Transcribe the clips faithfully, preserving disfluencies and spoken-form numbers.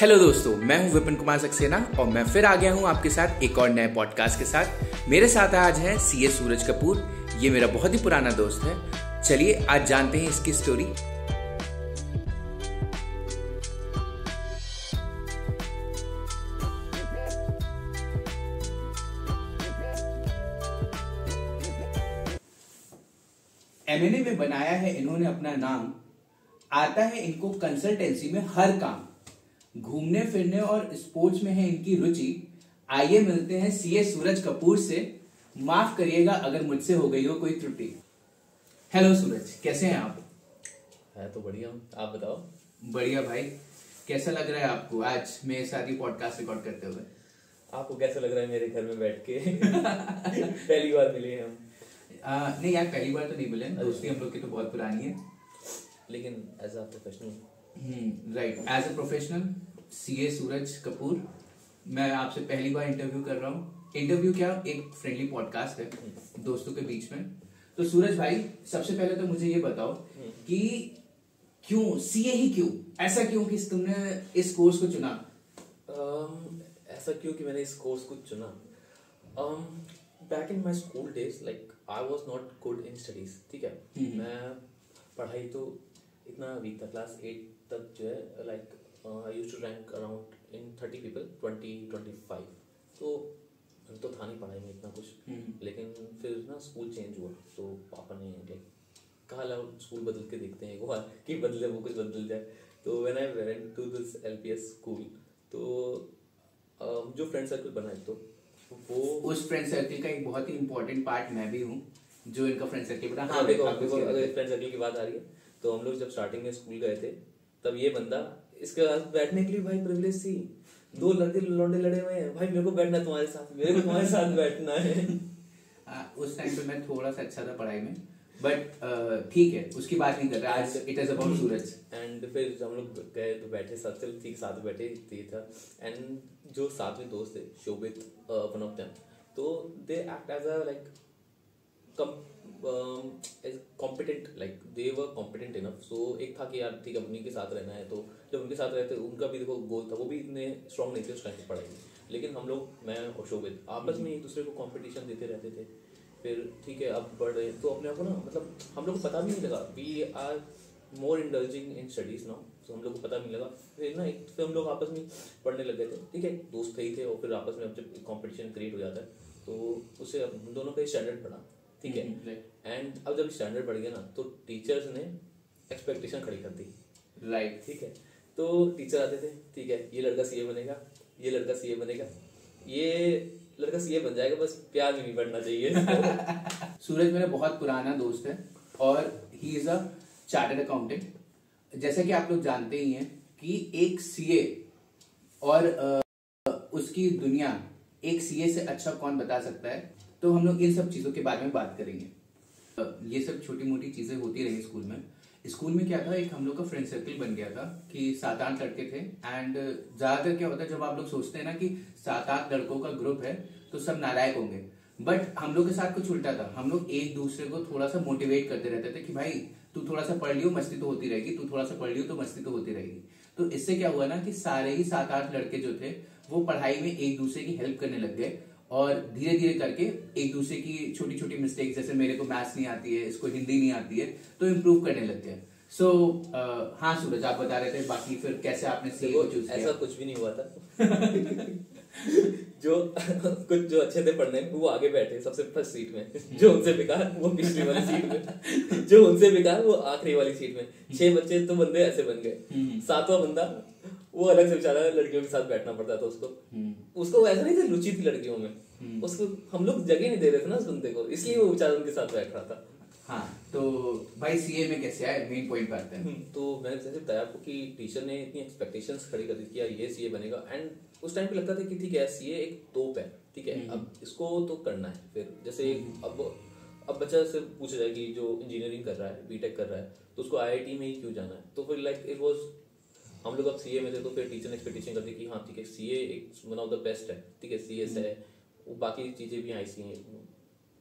Hello दोस्तों, मैं हूं विपिन कुमार सक्सेना और मैं फिर आ गया हूं आपके साथ एक और नए पॉडकास्ट के साथ। मेरे साथ आज हैं सीए सूरज कपूर। ये मेरा बहुत ही पुराना दोस्त है। चलिए आज जानते हैं इसकी स्टोरी। एमएनए में बनाया है इन्होंने अपना नाम। आता है इनको कंसल्टेंसी में हर काम, घूमने फिरने और स्पोर्ट्स में है इनकी रुचि। आइए मिलते हैं सीए सूरज कपूर से। माफ करिएगा अगर मुझसे हो गई हो कोई त्रुटि। हेलो सूरज, कैसे हैं आप? मैं तो बढ़िया हूँ, आप बताओ? बढ़िया भाई। कैसा लग रहा है आपको आज मेरे साथ ही पॉडकास्ट रिकॉर्ड करते हुए? आपको कैसा लग रहा है मेरे घर में बैठ के? पहली बार मिले हैं हम। आ, नहीं यार, पहली बार तो नहीं मिले। दोस्ती हम लोग की तो बहुत पुरानी है, लेकिन as a professional right as a professional CA Suraj Kapoor मैं आपसे पहली बार इंटरव्यू कर रहा हूँ। इंटरव्यू क्या, एक फ्रेंडली पॉडकास्ट है दोस्तों के बीच में। तो सूरज भाई, सबसे पहले तो मुझे ये बताओ कि क्यों सीए ही क्यों? ऐसा क्यों कि तुमने इस कोर्स को चुना? um, ऐसा क्यों कि मैंने इस कोर्स को चुना? Back in my school days, like I was not good in studies. ठीक है, मैं पढ़ाई तो इतना वीक था। क्लास एट तक जो है, like I used to rank around in thirty people, twenty twenty five. तो तो था नहीं पढ़ाई में इतना कुछ। mm-hmm. लेकिन फिर ना स्कूल चेंज हुआ तो पापा ने लाइक कहा लाओ स्कूल बदल के देखते हैं एक बार कि बदले वो कुछ बदल जाए। तो when I went to this LPS school, तो uh, जो फ्रेंड सर्कल बना है, तो वो उस फ्रेंड सर्कल का एक बहुत ही इम्पोर्टेंट पार्ट मैं भी हूँ जो इनका फ्रेंड सर्कल बना। हाँ देखो, अगर फ्रेंड सर्कल की बात आ रही है तो हम लोग जब स्टार्टिंग में स्कूल गए थे तब ये बंदा, इसके बाद बैठने के लिए भाई प्रिविलेज थी। दो लड़के लौंडे लड़े हुए हैं, भाई मेरे को बैठना तुम्हारे साथ, मेरे को तुम्हारे साथ बैठना है। आ, उस टाइम पे मैं थोड़ा सा अच्छा था पढ़ाई में, बट ठीक है, उसकी बात नहीं कर रहा आज। It is about Suraj. And फिर हम लोग गए तो बैठे साथ, चल ठीक साथ बैठे ये था। एंड जो साथ में दोस्त थे, शोभित वन ऑफ देम, तो they act as a like competent, like they were competent enough. So एक था कि यार ठीक है उन्हीं के साथ रहना है। तो जब उनके साथ रहते, उनका भी देखो गोल था, वो भी इतने स्ट्रॉन्ग नहीं थे उस टाइम की पढ़ाई में, लेकिन हम लोग, मैं और शोभित, आपस में एक दूसरे को कॉम्पिटिशन देते रहते थे। फिर ठीक है, अब बढ़ रहे तो अपने आप को ना, मतलब हम लोग को पता भी नहीं लगा, we are more indulging in studies now. तो हम लोग को पता नहीं लगा। फिर ना एक फिर हम लोग आपस में पढ़ने लग गए थे। ठीक है, दोस्त ही थे, और फिर आपस में अब जब कॉम्पिटिशन क्रिएट हो जाता है तो उससे हम दोनों का स्टैंडर्ड बढ़ा। ठीक है, एंड अब जब स्टैंडर्ड बढ़ गया ना, तो टीचर्स ने एक्सपेक्टेशन खड़ी कर दी। राइट, ठीक है, तो टीचर आते थे, ठीक है, ये लड़का सीए बनेगा, ये लड़का सीए बनेगा, ये लड़का सीए बन जाएगा, बस प्यार में नहीं बढ़ना चाहिए। सूरज मेरा बहुत पुराना दोस्त है और he is a chartered accountant. जैसा कि आप लोग जानते ही हैं कि एक सीए और उसकी दुनिया, एक सीए से अच्छा कौन बता सकता है। तो हम लोग इन सब चीज़ों के बारे में बात करेंगे। ये सब छोटी मोटी चीज़ें होती रही स्कूल में। स्कूल में क्या था, एक हम लोग का फ्रेंड सर्कल बन गया था कि सात आठ लड़के थे। एंड ज़्यादातर क्या होता है, जब आप लोग सोचते हैं ना कि सात आठ लड़कों का ग्रुप है तो सब नालायक होंगे, बट हम लोग के साथ कुछ उल्टा था। हम लोग एक दूसरे को थोड़ा सा मोटिवेट करते रहते थे कि भाई तू थोड़ा सा पढ़ लियो, मस्ती तो होती रहेगी, तू थोड़ा सा पढ़ लियो तो मस्ती तो होती रहेगी। तो इससे क्या हुआ ना कि सारे ही सात आठ लड़के जो थे वो पढ़ाई में एक दूसरे की हेल्प करने लग गए और धीरे धीरे करके एक दूसरे की छोटी छोटी मिस्टेक, जैसे मेरे को मैथ्स नहीं आती है, इसको हिंदी नहीं आती है, तो इम्प्रूव करने लगते हैं। सो so, uh, हाँ सूरज, आप बता रहे थे बाकी फिर कैसे आपने सीए को चूज किया? ऐसा कुछ भी नहीं हुआ था। जो कुछ जो अच्छे थे पढ़ने में, वो आगे बैठे सबसे फर्स्ट सीट में। जो उनसे बेकार वो पिछली वाली सीट में, जो उनसे बेकार वो आखिरी वाली सीट में। छह बच्चे तो बंदे ऐसे बन गए। सातवां बंदा वो अलग से बेचारा, लड़कियों के साथ बैठना पड़ता था उसको। उसको ऐसा नहीं था रुचि थी लड़कियों में, उसको हम लोग जगह नहीं दे रहे थे ना उस बंदे को, इसलिए वो बेचारा उनके साथ बैठ रहा था। हाँ, तो भाई सीए में कैसे आए, मेन पॉइंट करते हैं। तो मैंने जैसे बताया आपको कि टीचर ने इतनी एक्सपेक्टेशंस खड़ी कर दी कि ये सीए बनेगा। एंड उस टाइम पे लगता था कि ठीक है सीए एक तोप है, ठीक है, अब इसको तो करना है। फिर जैसे अब अब बच्चा से पूछा जाए कि जो इंजीनियरिंग कर रहा है, बीटेक कर रहा है, तो उसको आईआईटी में ही क्यों जाना है? तो फिर लाइक इट वाज, हम लोग अब सीए में थे तो फिर टीचर ने एक्सपेक्टेशन कर दी कि हाँ ठीक है सीए एक वन ऑफ द बेस्ट है। ठीक है, सीएस है, बाकी चीज़ें भी आई सी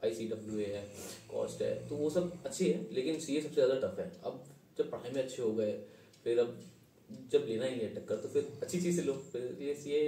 आई सी डब्ल्यू ए है, कॉस्ट है, तो वो सब अच्छी है, लेकिन सीए सबसे ज़्यादा टफ है। अब जब पढ़ाई में अच्छे हो गए, फिर अब जब लेना ही है टक्कर तो फिर अच्छी चीज से लो। फिर सीए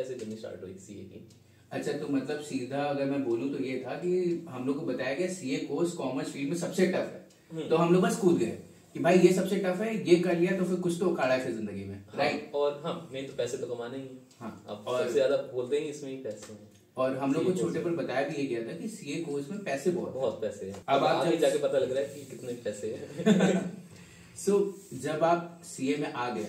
ऐसे करनी स्टार्ट हुई सीए की। अच्छा, तो मतलब सीधा अगर मैं बोलूं तो ये था कि हम लोग को बताया गया सीए कोर्स कॉमर्स फील्ड में सबसे टफ है, तो हम लोग बस कूद गए कि भाई ये सबसे टफ है, ये कर लिया तो फिर कुछ तो उखाड़ा है जिंदगी में। हाँ, राइट। और हाँ मेन तो पैसे तो कमाने ही है। हाँ, और सबसे ज्यादा बोलते ही इसमें ही पैसे हैं। और हम लोग को छोटे पर बताया भी गया था कि सीए कोर्स में पैसे बहुत बहुत पैसे हैं। अब आप आगे जाके पता लग रहा है कि कितने पैसे हैं। सो जब आप सीए में आ गए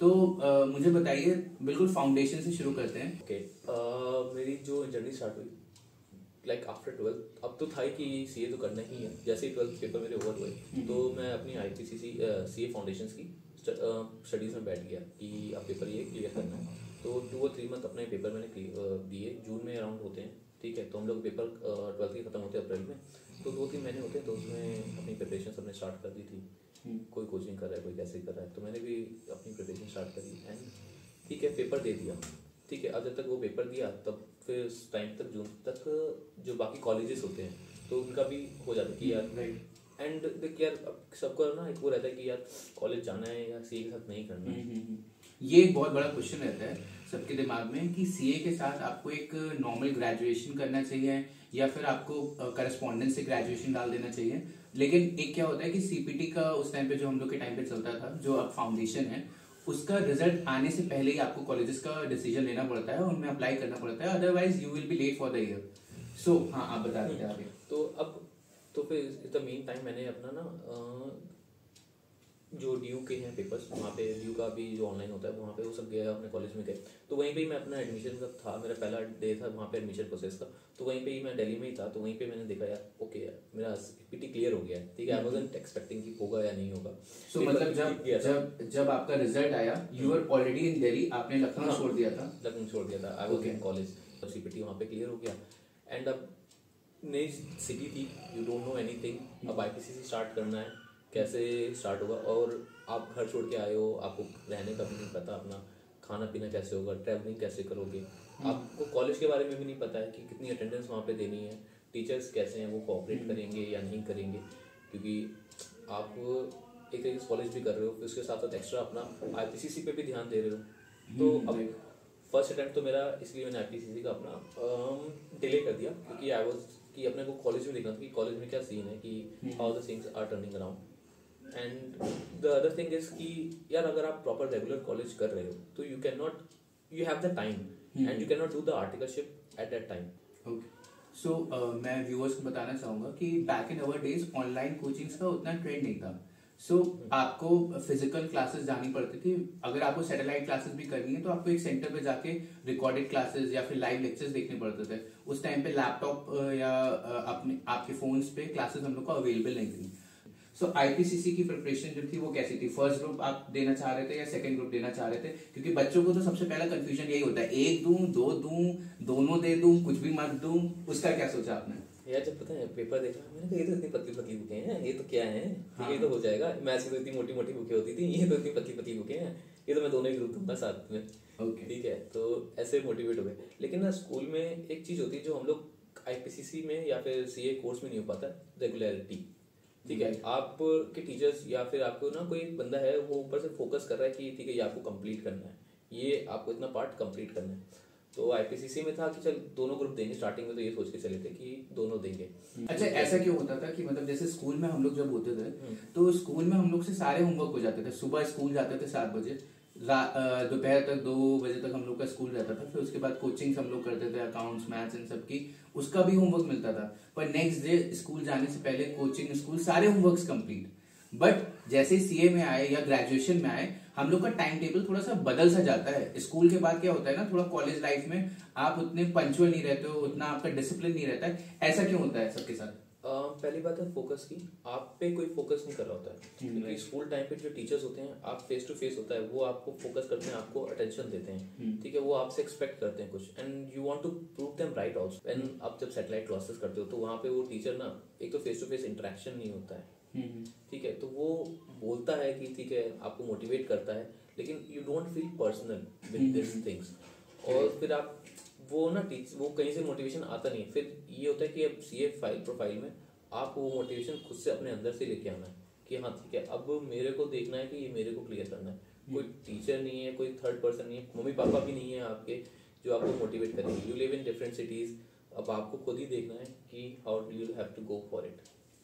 तो आ, मुझे बताइए, बिल्कुल फाउंडेशन से शुरू करते हैं। Okay okay. मेरी जो जर्नी स्टार्ट हुई लाइक आफ्टर ट्वेल्थ, अब तो था ही कि सीए तो करना ही है। जैसे ही ट्वेल्थ पेपर मेरे ओवर हुए तो मैं अपनी आईपीसीसी सीए फाउंडेशन की स्टडीज़ में बैठ गया कि अब पेपर ये क्लियर करना है। तो टू और थ्री मंथ अपने पेपर मैंने दिए, जून में अराउंड होते हैं, ठीक है। तो हम लोग पेपर ट्वेल्थ के ख़त्म होते हैं अप्रैल में, तो दो तीन महीने होते हैं, तो उसमें अपनी प्रिपरेशन सबने स्टार्ट कर दी थी। कोई कोचिंग कर रहा है, कोई कैसे कर रहा है, तो मैंने भी अपनी प्रिपरेशन स्टार्ट कर दी एंड ठीक है पेपर दे दिया, ठीक है। अब जब तक वो पेपर दिया तब फिर उस टाइम तक जून तक जो बाकी कॉलेजेस होते हैं तो उनका भी हो जाता है कि यार एंड देख यार सबको ना एक वो रहता है कि यार कॉलेज जाना है या सीए के साथ नहीं करना है। ये एक बहुत बड़ा क्वेश्चन रहता है सबके दिमाग में कि सीए के साथ आपको एक नॉर्मल ग्रेजुएशन करना चाहिए या फिर आपको करस्पॉन्डेंस से ग्रेजुएशन डाल देना चाहिए। लेकिन एक क्या होता है कि सीपीटी का उस टाइम पे जो हम लोग के टाइम पे चलता था, जो अब फाउंडेशन है, उसका रिजल्ट आने से पहले ही आपको कॉलेजेस का डिसीजन लेना पड़ता है, उनमें अप्लाई करना पड़ता है, otherwise you will be late for the year. So हाँ आप बता देते आगे। तो अब तो फिर द मेन टाइम मैंने अपना ना जो ड्यू के हैं पेपर्स, वहाँ पे ड्यू का भी जो ऑनलाइन होता है वहाँ पे वो सब गया, अपने कॉलेज में गए, तो वहीं पे ही मैं अपना एडमिशन का था, मेरा पहला डे था वहाँ पे एडमिशन प्रोसेस का, तो वहीं पे ही मैं दिल्ली में ही था। तो वहीं पे मैंने देखा यार ओके यार मेरा सीपीटी क्लियर हो गया है, ठीक है। आई वाज़न्ट एक्सपेक्टिंग कि होगा या नहीं होगा। सो मतलब जब जब जब आपका रिजल्ट आया you are already in Delhi, आपने लखनऊ छोड़ दिया था। लखनऊ छोड़ दिया था, आई वाज इन कॉलेज, तो सीपीटी वहाँ पे क्लियर हो गया एंड अब नई सिटी थी, यू डोंट नो एनीथिंग। अब आईपीसीसी स्टार्ट करना है, कैसे स्टार्ट होगा, और आप घर छोड़ के आए हो, आपको रहने का भी नहीं पता, अपना खाना पीना कैसे होगा, ट्रैवलिंग कैसे करोगे, आपको कॉलेज के बारे में भी नहीं पता है कि कितनी अटेंडेंस वहाँ पे देनी है, टीचर्स कैसे हैं, वो कोऑपरेट करेंगे या नहीं करेंगे, क्योंकि आप एक तरीके से कॉलेज भी कर रहे हो फिर उसके साथ साथ एक्स्ट्रा अपना आईपीसीसी पे भी ध्यान दे रहे हो। तो अब फर्स्ट अटैम्प्ट तो मेरा, इसलिए मैंने आईपीसीसी का अपना डिले कर दिया क्योंकि आई वाज कि अपने को कॉलेज में देखना था कि कॉलेज में क्या सीन है, कि how the things are turning around. And the other thing is कि यार अगर आप प्रॉपर रेगुलर कॉलेज कर रहे हो तो you can not, you have the time and you can not do the articleship at that time. Okay so मैं viewers को बताना चाहूँगा कि back in our days online coachings का उतना ट्रेंड नहीं था। So so, hmm. आपको फिजिकल क्लासेस जानी पड़ती थी। अगर आपको सैटेलाइट क्लासेस भी करनी है तो आपको एक सेंटर पे जाके रिकॉर्डेड क्लासेस या फिर लाइव लेक्चर्स देखने पड़ते थे। उस टाइम पे लैपटॉप या अपने आपके फोन्स पे क्लासेस हम लोग को अवेलेबल नहीं थी। सो आईपीसीसी की प्रिपरेशन जो थी वो कैसी थी? फर्स्ट ग्रुप आप देना चाह रहे थे या सेकंड ग्रुप देना चाह रहे थे? क्योंकि बच्चों को तो सबसे पहला कंफ्यूजन यही होता है, एक दूं, दो दूं, दोनों दे दूं, कुछ भी मत दूं। उसका क्या सोचा आपने? यार जब पता है पेपर देखा मैंने कहा ये तो इतनी पतली पतली बुकें हैं, ये तो क्या है, हाँ। ये तो हो जाएगा, मैथ्स की तो इतनी मोटी मोटी बुकें होती थी, ये तो इतनी पतली पतली बुकें हैं, ये तो मैं दोनों ही ग्रुप दूंगा साथ में, ठीक है। तो ऐसे मोटिवेट हो गए। लेकिन ना स्कूल में एक चीज होती है जो हम लोग आईपीसीसी में या फिर सीए कोर्स में नहीं हो पाता, रेगुलरिटी, ठीक है। आप के टीचर्स या फिर आपको ना कोई बंदा है वो ऊपर से फोकस कर रहा है कि ठीक है ये आपको कंप्लीट करना है, ये आपको इतना पार्ट कंप्लीट करना है। तो आईपीसीसी में था कि चल दोनों ग्रुप देंगे, स्टार्टिंग में तो ये सोच के चले थे कि दोनों देंगे। अच्छा ऐसा क्यों होता था कि मतलब जैसे स्कूल में हम लोग जब होते थे तो स्कूल में हम लोग से सारे होमवर्क हो जाते थे। सुबह स्कूल जाते थे सात बजे, दोपहर तक दो बजे तक हम लोग का स्कूल रहता था, फिर उसके बाद कोचिंग हम लोग करते थे अकाउंट्स मैथ्स इन सब की, उसका भी होमवर्क मिलता था। पर नेक्स्ट डे स्कूल जाने से पहले कोचिंग स्कूल सारे होमवर्क्स कंप्लीट। बट जैसे सीए में आए या ग्रेजुएशन में आए हम लोग का टाइम टेबल थोड़ा सा बदल सा जाता है। स्कूल के बाद क्या होता है ना, थोड़ा कॉलेज लाइफ में आप उतने पंचुअल नहीं रहते हो, उतना आपका डिसिप्लिन नहीं रहता है। ऐसा क्यों होता है सबके साथ? Uh, पहली बात है फोकस की, आप पे कोई फोकस नहीं कर रहा होता है क्योंकि स्कूल टाइम पे जो टीचर्स होते हैं आप फेस टू फेस होता है, वो आपको फोकस करते हैं, आपको अटेंशन देते हैं, ठीक है। वो आपसे एक्सपेक्ट करते हैं कुछ and you want to prove them right also. And आप जब सैटेलाइट क्लासेस करते हो तो वहाँ पे वो टीचर ना, एक तो फेस टू फेस इंटरेक्शन नहीं होता है, ठीक है। तो वो बोलता है कि ठीक है, आपको मोटिवेट करता है, लेकिन you don't feel personal with this things. और फिर आप वो ना टीच वो कहीं से मोटिवेशन आता नहीं। फिर ये होता है कि अब सीए फाइल प्रोफाइल में आपको वो मोटिवेशन खुद से अपने अंदर से लेके आना है कि हाँ ठीक है, अब मेरे को देखना है कि ये मेरे को क्लियर करना है। कोई टीचर नहीं है, कोई थर्ड पर्सन नहीं है, मम्मी पापा भी नहीं है आपके जो आपको मोटिवेट करेंगे. You live in different cities, अब आपको खुद ही देखना है कि how do you have to go for it.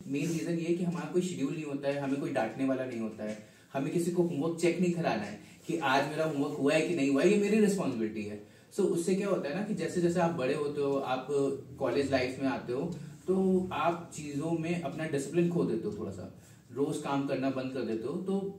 Main reason ये है कि हमारा कोई शेड्यूल नहीं होता है, हमें कोई डांटने वाला नहीं होता है, हमें किसी को होमवर्क चेक नहीं कराना है कि आज मेरा होमवर्क हुआ है कि नहीं हुआ है, ये मेरी रिस्पॉन्सिबिलिटी है. सो so, उससे क्या होता है ना कि जैसे जैसे आप बड़े होते हो, आप कॉलेज लाइफ में आते हो, तो आप चीज़ों में अपना डिसिप्लिन खो देते हो, थोड़ा सा रोज काम करना बंद कर देते हो, तो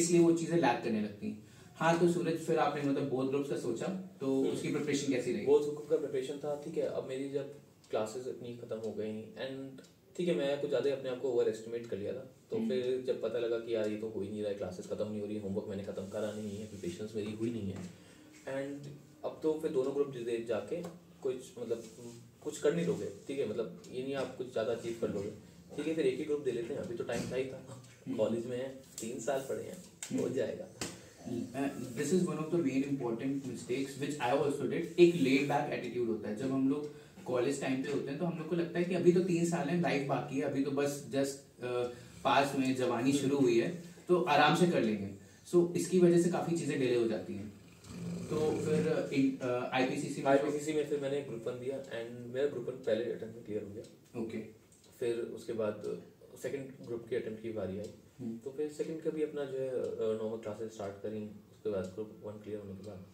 इसलिए वो चीज़ें लैग करने लगती हैं. हाँ, तो सूरज फिर आपने मतलब बोथ ग्रुप्स का सोचा, तो उसकी प्रिपरेशन कैसी रही? बोथ ग्रुप का प्रिपरेशन था, ठीक है. अब मेरी जब क्लासेस अपनी खत्म हो गई एंड ठीक है, मैं कुछ ज़्यादा अपने आप को ओवर एस्टिमेट कर लिया था, तो फिर जब पता लगा कि यार ये तो हो ही नहीं रहा है, क्लासेस खत्म नहीं हो रही, होमवर्क मैंने खत्म करा नहीं है, प्रिपरेशन मेरी हुई नहीं है, एंड अब तो फिर दोनों ग्रुप जाके कुछ मतलब कुछ कर नहीं लोगे, ठीक है, मतलब ये नहीं आप कुछ ज़्यादा अचीव कर लोगे, ठीक है, फिर एक ही ग्रुप दे लेते हैं. अभी तो टाइम था ही था, कॉलेज में है, तीन साल पढ़े हैं, हो जाएगा. This is one of the main important mistakes which I also did. एक लेड बैक एटीट्यूड होता है जब हम लोग कॉलेज टाइम पे होते हैं, तो हम लोग को लगता है कि अभी तो तीन साल है, लाइफ बाकी है, अभी तो बस जस्ट पास में जवानी शुरू हुई है, तो आराम से कर लेंगे. सो so, इसकी वजह से काफ़ी चीज़ें डिले हो जाती हैं. तो फिर आईपीसीसी आईपीसीसी में फिर मैंने ग्रुप वन दिया एंड मेरा ग्रुप वन पहले अटेम्प्ट में क्लियर हो गया. Okay okay. फिर उसके बाद सेकंड ग्रुप के अटेम्प्ट की बारी आई, hmm. तो फिर सेकंड का भी अपना जो है नॉर्मल क्लासेस स्टार्ट करी. उसके बाद ग्रुप वन क्लियर होने के बाद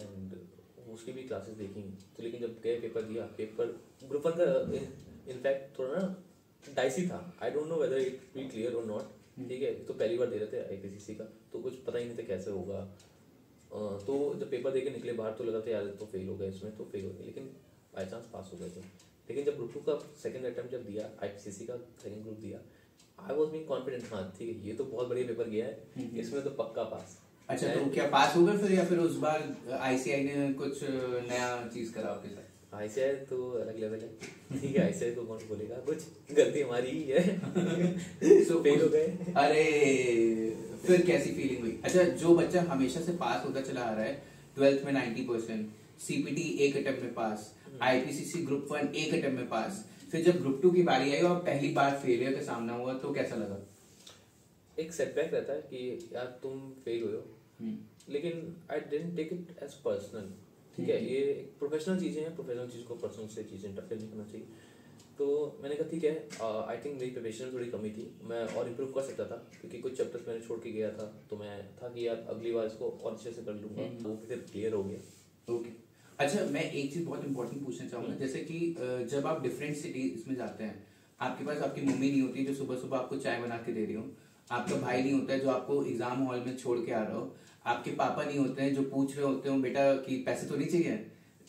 एंड hmm. उसकी भी क्लासेस देखी, तो लेकिन जब गए पेपर दिया, पेपर ग्रुप वन का इनफैक्ट थोड़ा ना डाइसी था. I don't know whether it will clear और नॉट, ठीक है, तो पहली बार दे रहे थे आईपीसीसी का, तो कुछ पता ही नहीं था कैसे होगा. तो जब पेपर देके निकले बाहर तो लगा था यार तो फेल हो गए इसमें, तो फेल हो गए, लेकिन बाई चांस पास हो गए थे. लेकिन जब ग्रुप टू का सेकंड अटेम्प्ट जब दिया, आईपीसीसी का सेकंड ग्रुप दिया, आई वाज बीइंग कॉन्फिडेंट, हाँ ठीक है, ये तो बहुत बढ़िया पेपर गया है, इसमें तो पक्का पास. अच्छा, तो क्या पास हो गए फिर, या फिर उस बार आईसीआई ने कुछ नया चीज़ करा आपके साथ? आईसीआई तो अलग लेवल है, ठीक है, आईसीआई को कौन बोलेगा, कुछ गलती हमारी ही है. सो फेल हो गए. अरे फिर कैसी फीलिंग हुई? अच्छा, जो बच्चा हमेशा से पास होता चला आ रहा है, ट्वेल्थ में नाइन्टी परसेंट, सीपीटी एक अटेम्प्ट में पास, आईपीसीसी ग्रुप वन एक अटेम्प्ट में पास, फिर जब ग्रुप टू की बारी आई और पहली बार फेलियर का सामना हुआ, तो कैसा लगा? एक सेटबैक रहता है कि यार तुम फेल हुए हो, लेकिन I didn't take it as personal, ठीक है, ये प्रोफेशनल चीज़ें हैं, प्रोफेशनल चीज़ को पर्सनल से चीज़ें इंटरफेयर नहीं करना चाहिए. तो मैंने कहा ठीक है, आई थिंक मेरी प्रिपरेशन थोड़ी कमी थी, मैं और इम्प्रूव कर सकता था, क्योंकि कुछ चैप्टर्स मैंने छोड़ के गया था, तो मैं था कि यार अगली बार इसको और अच्छे से कर लूँगा, वो फिर क्लियर हो गया. ओके, अच्छा, मैं एक चीज़ बहुत इंपॉर्टेंट पूछना चाहूँगा, जैसे कि जब आप डिफरेंट सिटीज में जाते हैं, आपके पास आपकी मम्मी नहीं होती जो सुबह सुबह आपको चाय बना के दे रही हो, आपका भाई नहीं होता है जो आपको एग्जाम हॉल में छोड़ के आ रहा हो, आपके पापा नहीं होते हैं जो पूछ रहे होते हो बेटा कि पैसे तो नहीं चाहिए,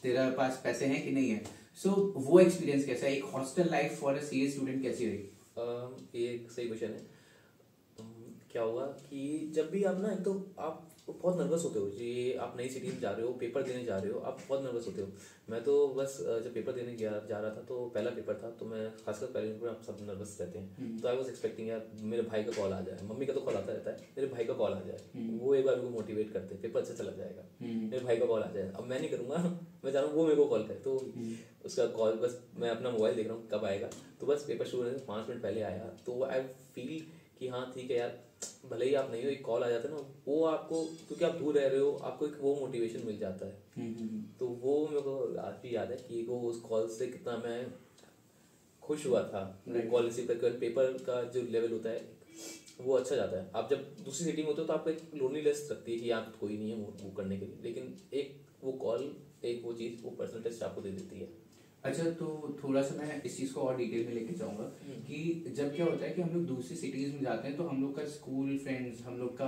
तेरा पास पैसे हैं कि नहीं है. सो so, वो एक्सपीरियंस कैसा है? एक hostel life for a CA student कैसी रही? uh, ये एक सही क्वेश्चन है. uh, क्या हुआ कि जब भी आप ना, एक तो आप बहुत नर्वस होते हो जी, आप नई सिटी में जा रहे हो, पेपर देने जा रहे हो, आप बहुत नर्वस होते हो. मैं तो बस जब पेपर देने गया जा रहा था, तो पहला पेपर था, तो मैं खासकर पहले पेपर आप सब नर्वस रहते हैं, तो आई वॉज एक्सपेक्टिंग यार मेरे भाई का कॉल आ जाए, मम्मी का तो कॉल आता रहता है, मेरे भाई का कॉल आ जाए, वो एक बार मेरे को मोटिवेट करते, पेपर अच्छा चला जाएगा, मेरे भाई का कॉल आ जाए, अब मैं नहीं करूँगा, मैं जा रहा हूँ, वो मेरे को कॉल करे, तो उसका कॉल बस मैं अपना मोबाइल देख रहा हूँ कब आएगा, तो बस पेपर शुरू होने से पाँच मिनट पहले आया, तो आई फील कि हाँ ठीक है यार, भले ही आप नहीं हो, एक कॉल आ जाता है ना, वो आपको क्योंकि आप दूर रह रहे हो, आपको एक वो मोटिवेशन मिल जाता है. तो वो मेरे को आज भी याद है कि वो उस कॉल से कितना मैं खुश हुआ था. कॉल रिसीव करके पेपर का जो लेवल होता है वो अच्छा जाता है. आप जब दूसरी सिटी में होते हो तो आपको एक लोनलीनेस रखती है कि आप कोई नहीं है वो करने के लिए, लेकिन एक वो कॉल, एक वो चीज़, वो पर्सनल टेस्ट आपको दे देती है. अच्छा, तो थोड़ा सा मैं इस चीज़ को और डिटेल में लेके जाऊँगा कि जब क्या होता है कि हम लोग दूसरी सिटीज़ में जाते हैं, तो हम लोग का स्कूल फ्रेंड्स, हम लोग का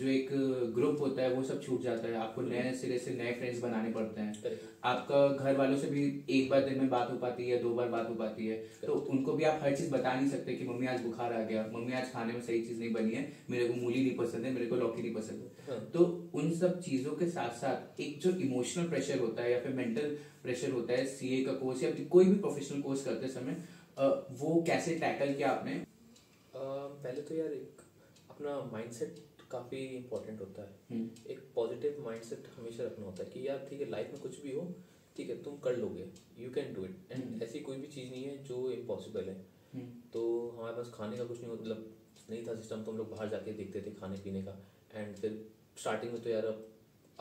जो एक ग्रुप होता है वो सब छूट जाता है. आपको नए सिरे से नए फ्रेंड्स बनाने पड़ते हैं, आपका घर वालों से भी एक बार दिन में बात हो पाती है, दो बार बात हो पाती है, तो उनको भी आप हर चीज़ बता नहीं सकते कि मम्मी आज बुखार आ गया, मम्मी आज खाने में सही चीज़ नहीं बनी है, मेरे को मूली नहीं पसंद है, मेरे को लौकी नहीं पसंद है. तो उन सब चीज़ों के साथ साथ एक जो इमोशनल प्रेशर होता है या फिर मेंटल प्रेशर होता है, सीए का कोर्स या कोई भी प्रोफेशनल कोर्स करते समय, वो कैसे टैकल किया आपने? पहले तो यार एक अपना माइंडसेट काफ़ी इम्पोर्टेंट होता है. एक पॉजिटिव माइंडसेट हमेशा रखना होता है कि यार ठीक है, लाइफ में कुछ भी हो, ठीक है, तुम कर लोगे, you can do it, and ऐसी कोई भी चीज़ नहीं है जो इम्पॉसिबल है. तो हमारे पास खाने का कुछ नहीं, मतलब नहीं था सिस्टम, तो हम लोग बाहर जाके देखते थे खाने पीने का, एंड फिर स्टार्टिंग में तो यार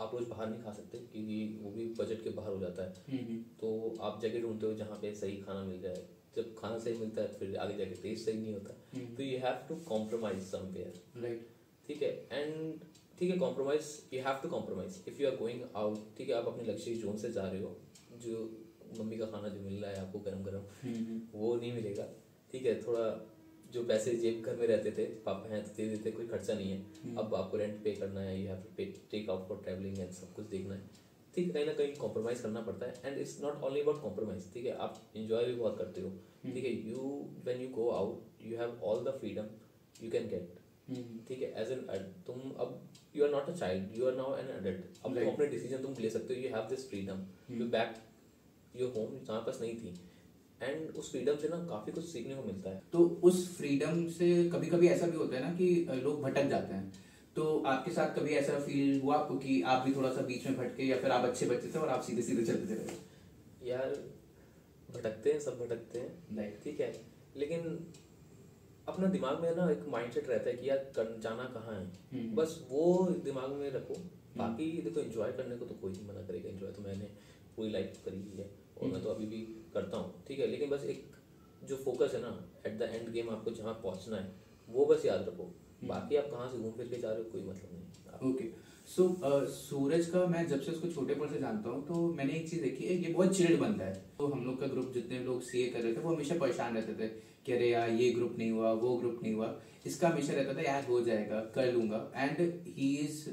आप रोज बाहर नहीं खा सकते क्योंकि वो भी बजट के बाहर हो जाता है, तो आप जगह ढूंढते हो जहाँ पे सही खाना मिल जाए। जब खाना सही मिलता है फिर आगे जाके टेस्ट सही नहीं होता, तो you have to compromise somewhere, right? ठीक है, एंड ठीक है compromise, you have to compromise if you are going out. ठीक है, आप अपने लक्ष्य जोन से जा रहे हो, जो मम्मी का खाना जो मिल रहा है आपको गरम गरम वो नहीं मिलेगा। ठीक है, थोड़ा जो पैसे जेब घर में रहते थे पापा हैं तो दे देते, कोई खर्चा नहीं है, अब आपको रेंट पे करना है, you have to pay take out for travelling and सब कुछ देखना है। ठीक है, कहीं ना कहीं कॉम्प्रोमाइज़ करना पड़ता है, and it's not only about compromise. ठीक है, आप इन्जॉय भी बहुत करते हो। ठीक है, you when you go out you have all the freedom you can get. ठीक है, एज एन तुम अब you are not a child, you are now an adult, अब अपने डिसीजन तुम ले सकते हो, you have this freedom you back your home जहाँ पास नहीं थी, एंड उस फ्रीडम से ना काफी कुछ सीखने को मिलता है। तो उस फ्रीडम से कभी कभी ऐसा भी होता है ना कि लोग भटक जाते हैं, तो आपके साथ कभी ऐसा फील हुआ आपको कि आप भी थोड़ा सा बीच में भटके, या फिर आप अच्छे बच्चे थे और आप सीधे सीधे चलते रहे? यार भटकते हैं, सब भटकते हैं। ठीक है, लेकिन अपना दिमाग में ना एक माइंडसेट रहता है कि यार जाना कहाँ है, बस वो दिमाग में रखो। बाकी देखो एंजॉय करने को तो कोई नहीं मना करेगा, एंजॉय तो मैंने पूरी लाइफ करी है और मैं तो अभी भी करता हूँ। ठीक है, लेकिन बस एक जो फोकस है ना एट द एंड गेम, आपको जहाँ पहुँचना है वो बस याद रखो, बाकी आप कहाँ से घूम फिर के जा रहे हो कोई मतलब नहीं। ओके, सो सूरज का मैं जब से उसको छोटेपन से जानता हूँ, तो मैंने एक चीज़ देखी है, ये बहुत चिल्ड बनता है। तो हम लोग का ग्रुप जितने लोग सीए कर रहे थे वो हमेशा परेशान रहते थे कि अरे यार ये ग्रुप नहीं हुआ, वो ग्रुप नहीं हुआ, इसका हमेशा रहता था यार हो जाएगा, कर लूँगा। And he is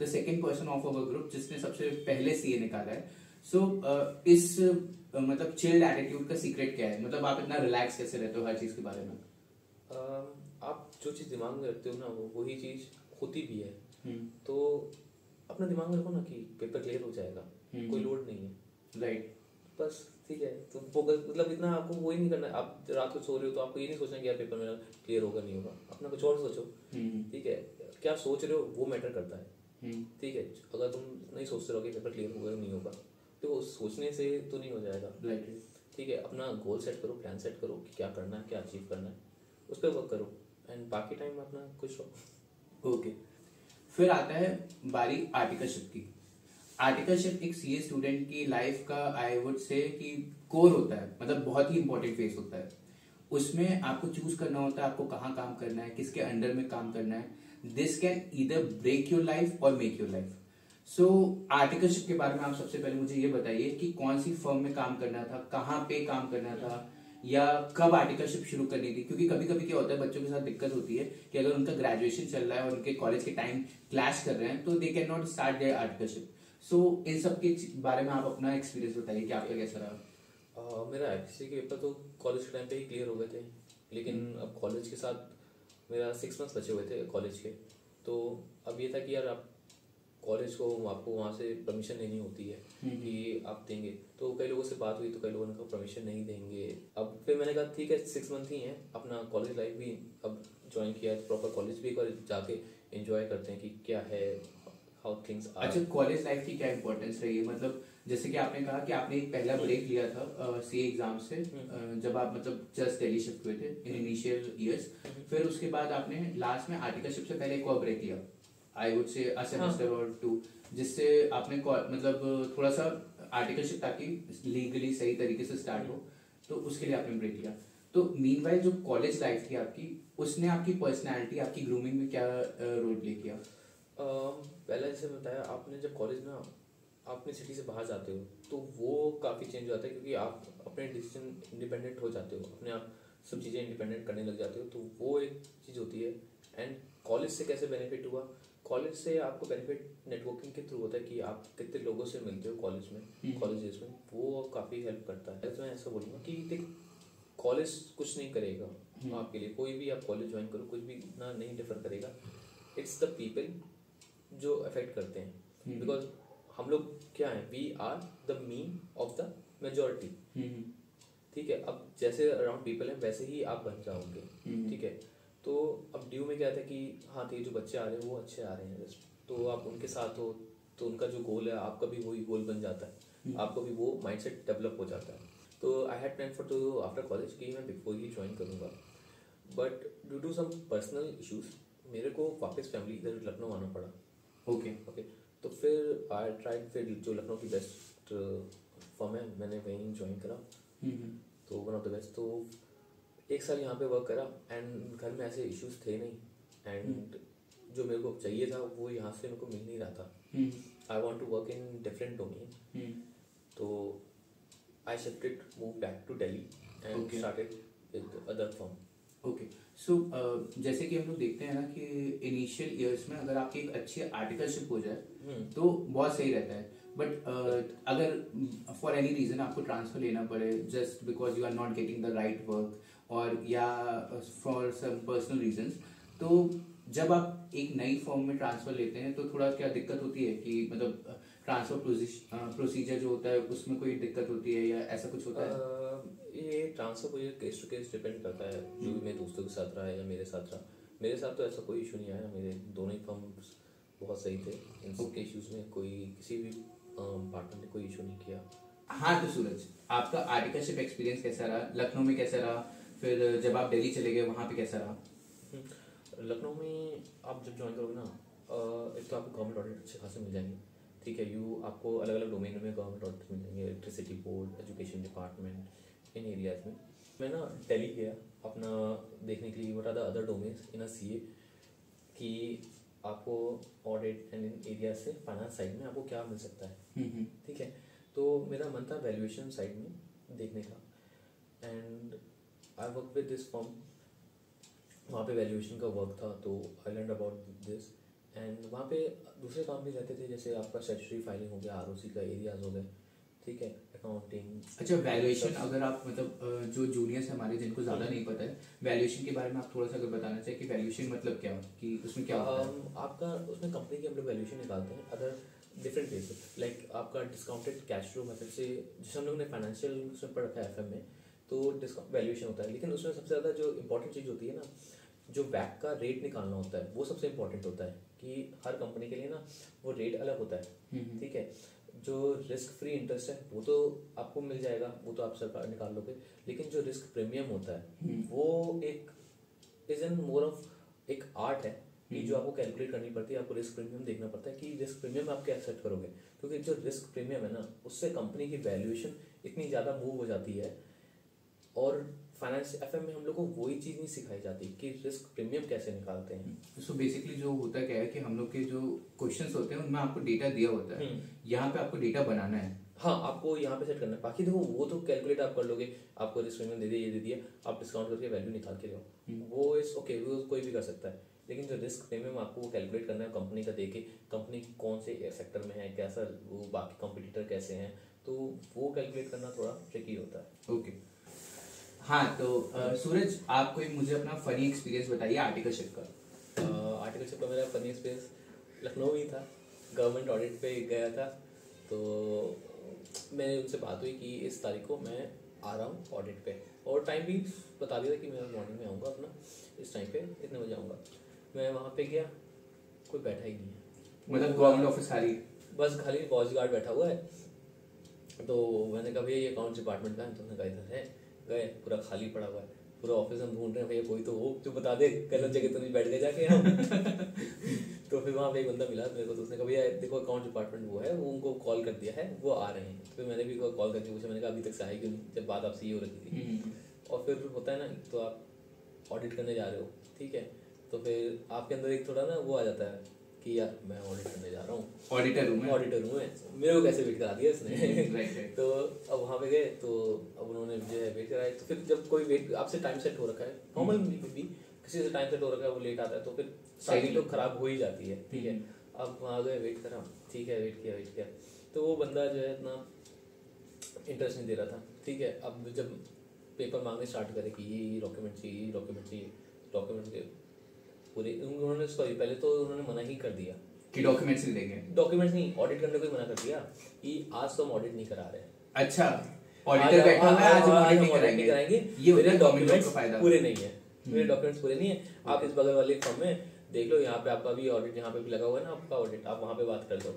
the second person of our group जिसने सबसे पहले सीए निकाला है। सो so, uh, इस uh, मतलब चिल एटीट्यूड का सीक्रेट क्या है? मतलब आप इतना रिलैक्स कैसे रहते हो हर चीज़ के बारे में? uh, आप जो चीज़ दिमाग में रखते हो ना वो वही चीज़ होती भी है। hmm. तो अपना दिमाग में रखो ना कि पेपर क्लियर हो जाएगा। hmm. कोई लोड नहीं है, राइट right. बस ठीक है, तो फोकस मतलब इतना आपको वही नहीं करना है। आप रात को सो रहे हो तो आपको ये नहीं सोचना कि यार पेपर मेरा क्लियर होगा नहीं होगा, अपना कुछ और सोचो। hmm. ठीक है, क्या सोच रहे हो वो मैटर करता है। hmm. ठीक है, अगर तुम नहीं सोचते रहोगे पेपर क्लियर होगा नहीं होगा तो सोचने से तो नहीं हो जाएगा। ठीक है, अपना गोल सेट करो, प्लान सेट करो कि क्या करना है, क्या अचीव करना है, उस पर वर्क करो, एंड बाकी टाइम अपना खुश रहो। ओके, फिर आता है बारी आर्टिकलशिप की। आर्टिकलशिप एक सीए स्टूडेंट की लाइफ का आई वुड से कि कोर होता है, मतलब बहुत ही इंपॉर्टेंट फेज होता है। उसमें आपको चूज करना होता है आपको कहाँ काम करना है, किसके अंडर में काम करना है। This can either break your life और make your life. So so, articleship के बारे में आप सबसे पहले मुझे ये बताइए कि कौन सी फर्म में काम करना था, कहाँ पे काम करना था, या कब आर्टिकलशिप शुरू करनी थी? क्योंकि कभी कभी क्या होता है बच्चों के साथ दिक्कत होती है कि अगर उनका ग्रेजुएशन चल रहा है और उनके कॉलेज के टाइम क्लैश कर रहे हैं तो they can not start their articleship. So इन सब के बारे में आप अपना एक्सपीरियंस बताइए कि आपका कैसा रहा? uh, मेरा आईपीसीसी के पेपर तो कॉलेज के टाइम पे ही क्लियर हो गए थे, लेकिन अब कॉलेज के साथ मेरा सिक्स मंथ्स बचे हुए थे कॉलेज के, तो अब ये था कि यार आप कॉलेज को आपको वहाँ से परमिशन लेनी होती है कि आप देंगे, तो कई लोगों से बात हुई तो कई लोगों ने कहा परमिशन नहीं देंगे। अब फिर मैंने कहा ठीक है सिक्स मंथ ही हैं, अपना कॉलेज लाइफ भी अब ज्वाइन किया है, प्रॉपर कॉलेज भी जाके एंजॉय करते हैं कि क्या है, हाउ थिंग्स आर। अच्छा, कॉलेज लाइफ की क्या इंपॉर्टेंस रही है? मतलब जैसे कि आपने कहा कि आपने एक पहला ब्रेक लिया था सीए एग्जाम से जब आप मतलब जस्ट दिल्ली शिफ्ट हुए थे इन इनिशियल ईयर्स, फिर उसके बाद आपने लास्ट में आर्टिकलशिप से पहले एक और ब्रेक लिया I would say semester or two, जिससे आपने मतलब थोड़ा सा आर्टिकलशिप ताकि लीगली सही तरीके से स्टार्ट हो, तो उसके लिए आपने ब्रेक लिया। तो मीनवाइल जो कॉलेज लाइफ थी आपकी, उसने आपकी पर्सनालिटी, आपकी ग्रूमिंग में क्या रोल प्ले किया? पहला जैसे बताया आपने, जब कॉलेज ना आपने सिटी से बाहर जाते हो तो वो काफ़ी चेंज हो जाता है, क्योंकि आप अपने डिसीजन इंडिपेंडेंट हो जाते हो, अपने आप सब चीज़ें इंडिपेंडेंट करने लग जाते हो, तो वो एक चीज़ होती है। एंड कॉलेज से कैसे बेनिफिट हुआ? कॉलेज से आपको बेनिफिट नेटवर्किंग के थ्रू होता है कि आप कितने लोगों से मिलते हो कॉलेज में, कॉलेजेस में, वो काफ़ी हेल्प करता है। तो मैं ऐसा बोलूँगा कि देख कॉलेज कुछ नहीं करेगा आपके लिए, कोई भी आप कॉलेज ज्वाइन करो कुछ भी इतना नहीं डिफर करेगा, इट्स द पीपल जो अफेक्ट करते हैं, बिकॉज हम लोग क्या हैं, we are the mean of the majority. ठीक है, अब जैसे अराउंड पीपल हैं वैसे ही आप बन जाओगे। ठीक है, तो अब ड्यू में क्या था कि हाँ ठीक है जो बच्चे आ रहे हैं वो अच्छे आ रहे हैं, तो आप उनके साथ हो तो उनका जो गोल है आपका भी वही गोल बन जाता है, आपका भी वो माइंडसेट डेवलप हो जाता है। तो I had plan for to after college कि मैं बिग फोर ही ज्वाइन करूँगा, but due to some personal issues मेरे को वापस फैमिली इधर लखनऊ आना पड़ा। ओके ओके तो फिर आई ट्राइड, फिर जो लखनऊ की बेस्ट फर्म है मैंने वहीं ज्वाइन करा, तो वन ऑफ द बेस्ट। तो एक साल यहाँ पे वर्क करा एंड घर में ऐसे इश्यूज थे नहीं, एंड जो मेरे को चाहिए था वो यहाँ से मेरे को मिल नहीं रहा था। I want to work in different domain, तो I shifted move back to Delhi and started with other firm. Okay so जैसे कि हम लोग देखते हैं ना कि इनिशियल ईयर्स में अगर आपकी एक अच्छी आर्टिकलशिप हो जाए तो बहुत सही रहता है, बट uh, अगर फॉर एनी रीजन आपको ट्रांसफर लेना पड़े just because you are not getting the right work और या फॉर सम पर्सनल रीजंस, तो जब आप एक नई फॉर्म में ट्रांसफर लेते हैं तो थोड़ा क्या दिक्कत होती है कि मतलब ट्रांसफर प्रोसीजर जो होता है उसमें कोई दिक्कत होती है या ऐसा कुछ होता है? ये transfer procedure case to case depend करता है, जो भी मेरे दोस्तों के साथ रहा है या मेरे साथ रहा। मेरे साथ तो ऐसा कोई इशू नहीं आया, मेरे दोनों ही फॉर्म बहुत सही थे, इन सबके इश्यूज में कोई किसी भी पार्टनर ने कोई इशू नहीं किया। हाँ, तो सूरज आपका आर्टिकलशिप एक्सपीरियंस कैसा रहा, लखनऊ में कैसा रहा, फिर जब आप दिल्ली चले गए वहाँ पे कैसा रहा? लखनऊ में आप जब ज्वाइन करोगे ना, एक तो आपको गवर्नमेंट ऑडिट अच्छे खासे मिल जाएंगे, ठीक है, यू आपको अलग अलग डोमेन में गवर्नमेंट ऑडिट मिल जाएंगे, इलेक्ट्रिसिटी बोर्ड, एजुकेशन डिपार्टमेंट, इन एरियाज में। मैं ना दिल्ली गया अपना देखने के लिए what are the other domains in a C A, कि आपको ऑडिट एंड इन एरिया से फाइनेंस साइड में आपको क्या मिल सकता है, ठीक है। तो मेरा मन था वैल्यूएशन साइड में देखने का, and I work with this form, वहाँ पे वैल्यूएशन का वर्क था, तो I learn about this. And वहाँ पे दूसरे काम भी रहते थे, जैसे आपका स्टैट्यूटरी फाइलिंग हो गया, आरओसी का एरियाज हो गए, ठीक है, अकाउंटिंग। अच्छा, वैल्यूएशन अगर आप मतलब जो जूनियर्स हमारे जिनको ज़्यादा नहीं पता है वैल्यूएशन के बारे में आप थोड़ा सा अगर बताना चाहिए कि वैल्यूएशन मतलब क्या, कि उसमें क्या होता है? आपका उसमें कंपनी की हम लोग वैल्यूएशन निकालते हैं अदर डिफरेंट वे से, लाइक आपका डिस्काउंटेड कैश फ्लो मेथड से, जिस हम लोग ने फाइनेंशियल उसमें पढ़ रखा है एफ एम में, तो डिस्काउंट वैल्यूएशन होता है। लेकिन उसमें सबसे ज़्यादा जो इंपॉर्टेंट चीज़ होती है ना, जो वैक का रेट निकालना होता है, वो सबसे इम्पोर्टेंट होता है, कि हर कंपनी के लिए ना वो रेट अलग होता है, ठीक है। जो रिस्क फ्री इंटरेस्ट है वो तो आपको मिल जाएगा, वो तो आप सरकार निकाल लोगे, लेकिन जो रिस्क प्रीमियम होता है वो एक इज एन मोर ऑफ एक आर्ट है, कि जो आपको कैलकुलेट करनी पड़ती है, आपको रिस्क प्रीमियम देखना पड़ता है कि रिस्क प्रीमियम आप क्या एक्सेप्ट करोगे, क्योंकि जो रिस्क प्रीमियम है ना उससे कंपनी की वैल्यूएशन इतनी ज़्यादा मूव हो जाती है। और फाइनेंस एफएम में हम लोग को वही चीज़ नहीं सिखाई जाती कि रिस्क प्रीमियम कैसे निकालते हैं। सो बेसिकली जो होता क्या है कि हम लोग के जो क्वेश्चंस होते हैं उनमें आपको डेटा दिया होता है, यहाँ पे आपको डेटा बनाना है, हाँ आपको यहाँ पे सेट करना है, बाकी देखो वो तो कैलकुलेट आप कर लोगे, आपको रिस्क प्रीमियम दे दिया, ये दे दिया, आप डिस्काउंट करके वैल्यू निकाल के लो, वो इस ओके वो कोई भी कर सकता है। लेकिन जो रिस्क प्रीमियम आपको कैलकुलेट करना है कंपनी का, देखे कंपनी कौन से सेक्टर में है, कैसा वो बाकी कॉम्पिटिटर कैसे हैं, तो वो कैलकुलेट करना थोड़ा ट्रिकी होता है। ओके हाँ, तो uh, सूरज आप कोई मुझे अपना फनी एक्सपीरियंस बताइए आर्टिकलशिप का। uh, आर्टिकलशिप का मेरा फनी एक्सपीरियंस लखनऊ ही था, गवर्नमेंट ऑडिट पे गया था, तो मैंने उनसे बात हुई कि इस तारीख को मैं आ रहा हूँ ऑडिट पे, और टाइम भी बता दिया कि मैं मॉर्निंग में आऊँगा अपना, इस टाइम पे इतने बजे आऊँगा। मैं वहाँ पे गया, कोई बैठा ही नहीं है, मतलब गवर्नमेंट ऑफिस खाली, बस खाली वॉच गार्ड बैठा हुआ है। तो मैंने कहा भैया ये अकाउंट डिपार्टमेंट का है, तो उन्होंने कहा इधर है, गए पूरा खाली पड़ा हुआ है, पूरा ऑफिस हम ढूंढ रहे हैं भैया कोई तो हो जो बता दे गलत जगह तो नहीं बैठ गए जाके हम तो फिर वहाँ पे एक बंदा मिला मेरे को, तो उसने कहा भैया देखो अकाउंट डिपार्टमेंट वो है, वो उनको कॉल कर दिया है, वो आ रहे हैं। तो फिर मैंने भी कॉल करके पूछा, मैंने कहा अभी तक से आए क्यों, जब बात आपसे ये हो रही थी। और फिर होता है ना, तो आप ऑडिट करने जा रहे हो, ठीक है, तो फिर आपके अंदर एक थोड़ा ना वो आ जाता है कि यार मैं ऑडिट करने जा रहा हूँ, ऑडिटर हूँ मैं ऑडिटर हूँ मैं मेरे को कैसे वेट करा दिया इसने तो अब वहाँ पे गए, तो अब उन्होंने जो है वेट कराया, तो फिर जब कोई वेट आपसे टाइम सेट हो रखा है, नॉर्मल भी किसी से टाइम सेट हो रखा है वो लेट आता है, तो फिर साइकिल तो खराब हो ही जाती है, ठीक है। अब वहाँ गए, वेट करा, ठीक है, वेट किया वेट किया तो वो बंदा जो है इतना इंटरेस्ट नहीं दे रहा था, ठीक है। अब जब पेपर मांगने स्टार्ट करे कि ये डॉक्यूमेंट चाहिए डॉक्यूमेंट चाहिए डॉक्यूमेंट के पूरे उन्होंने सॉरी पहले तो उन्होंने मना ही कर दिया कि डॉक्यूमेंट्स नहीं देंगे, डॉक्यूमेंट्स नहीं, ऑडिट करने को ही मना कर दिया कि आज तो हम ऑडिट नहीं करा रहे। अच्छा, ऑडिटर बैठा हुआ है, आज हम ऑडिट नहीं कराएंगे, कराएंगे ये मेरे डॉक्यूमेंट्स पूरे नहीं है, मेरे डॉक्यूमेंट्स पूरे नहीं है। आप इस बगल वाले फॉर्म में देख लो, यहाँ पे आपका भी ऑडिट यहाँ पे भी लगा हुआ है ना आपका ऑडिट, आप वहाँ पे बात कर दो।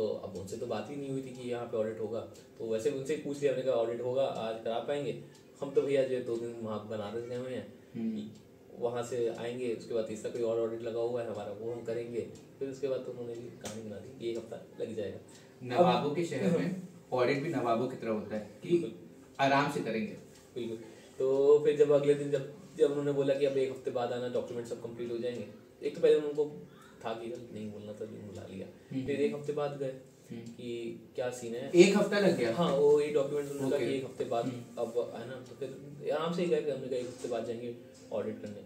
तो अब उनसे तो बात ही नहीं हुई थी कि यहाँ पे ऑडिट होगा, तो वैसे उनसे पूछ लिया हमने कहा ऑडिट होगा आज करा पाएंगे, हम तो भैया जो दो दिन वहाँ बनारस गए हुए हैं, वहाँ से आएंगे, उसके बाद तीसरा कोई और ऑडिट लगा हुआ है हमारा, वो हम करेंगे, फिर उसके बाद तो उन्होंने कहानी बना दी कि एक हफ्ता लग जाएगा। नवाबों के शहर में ऑडिट भी नवाबों की तरह होता है कि आराम से करेंगे। बिल्कुल। तो फिर जब अगले दिन जब जब उन्होंने बोला कि अब एक हफ्ते बाद आना, डॉक्यूमेंट सब कंप्लीट हो जाएंगे, एक तो पहले उनको था कि नहीं बोलना था, नहीं बुला लिया, फिर एक हफ्ते बाद गए कि क्या सीन है, एक हफ्ता लग गया। हाँ, वो ये डॉक्यूमेंट उन्होंने कहा कि एक हफ्ते बाद अब है ना, तो फिर आराम से ही गए, हमने कहा एक हफ्ते बाद जाएंगे ऑडिट करने,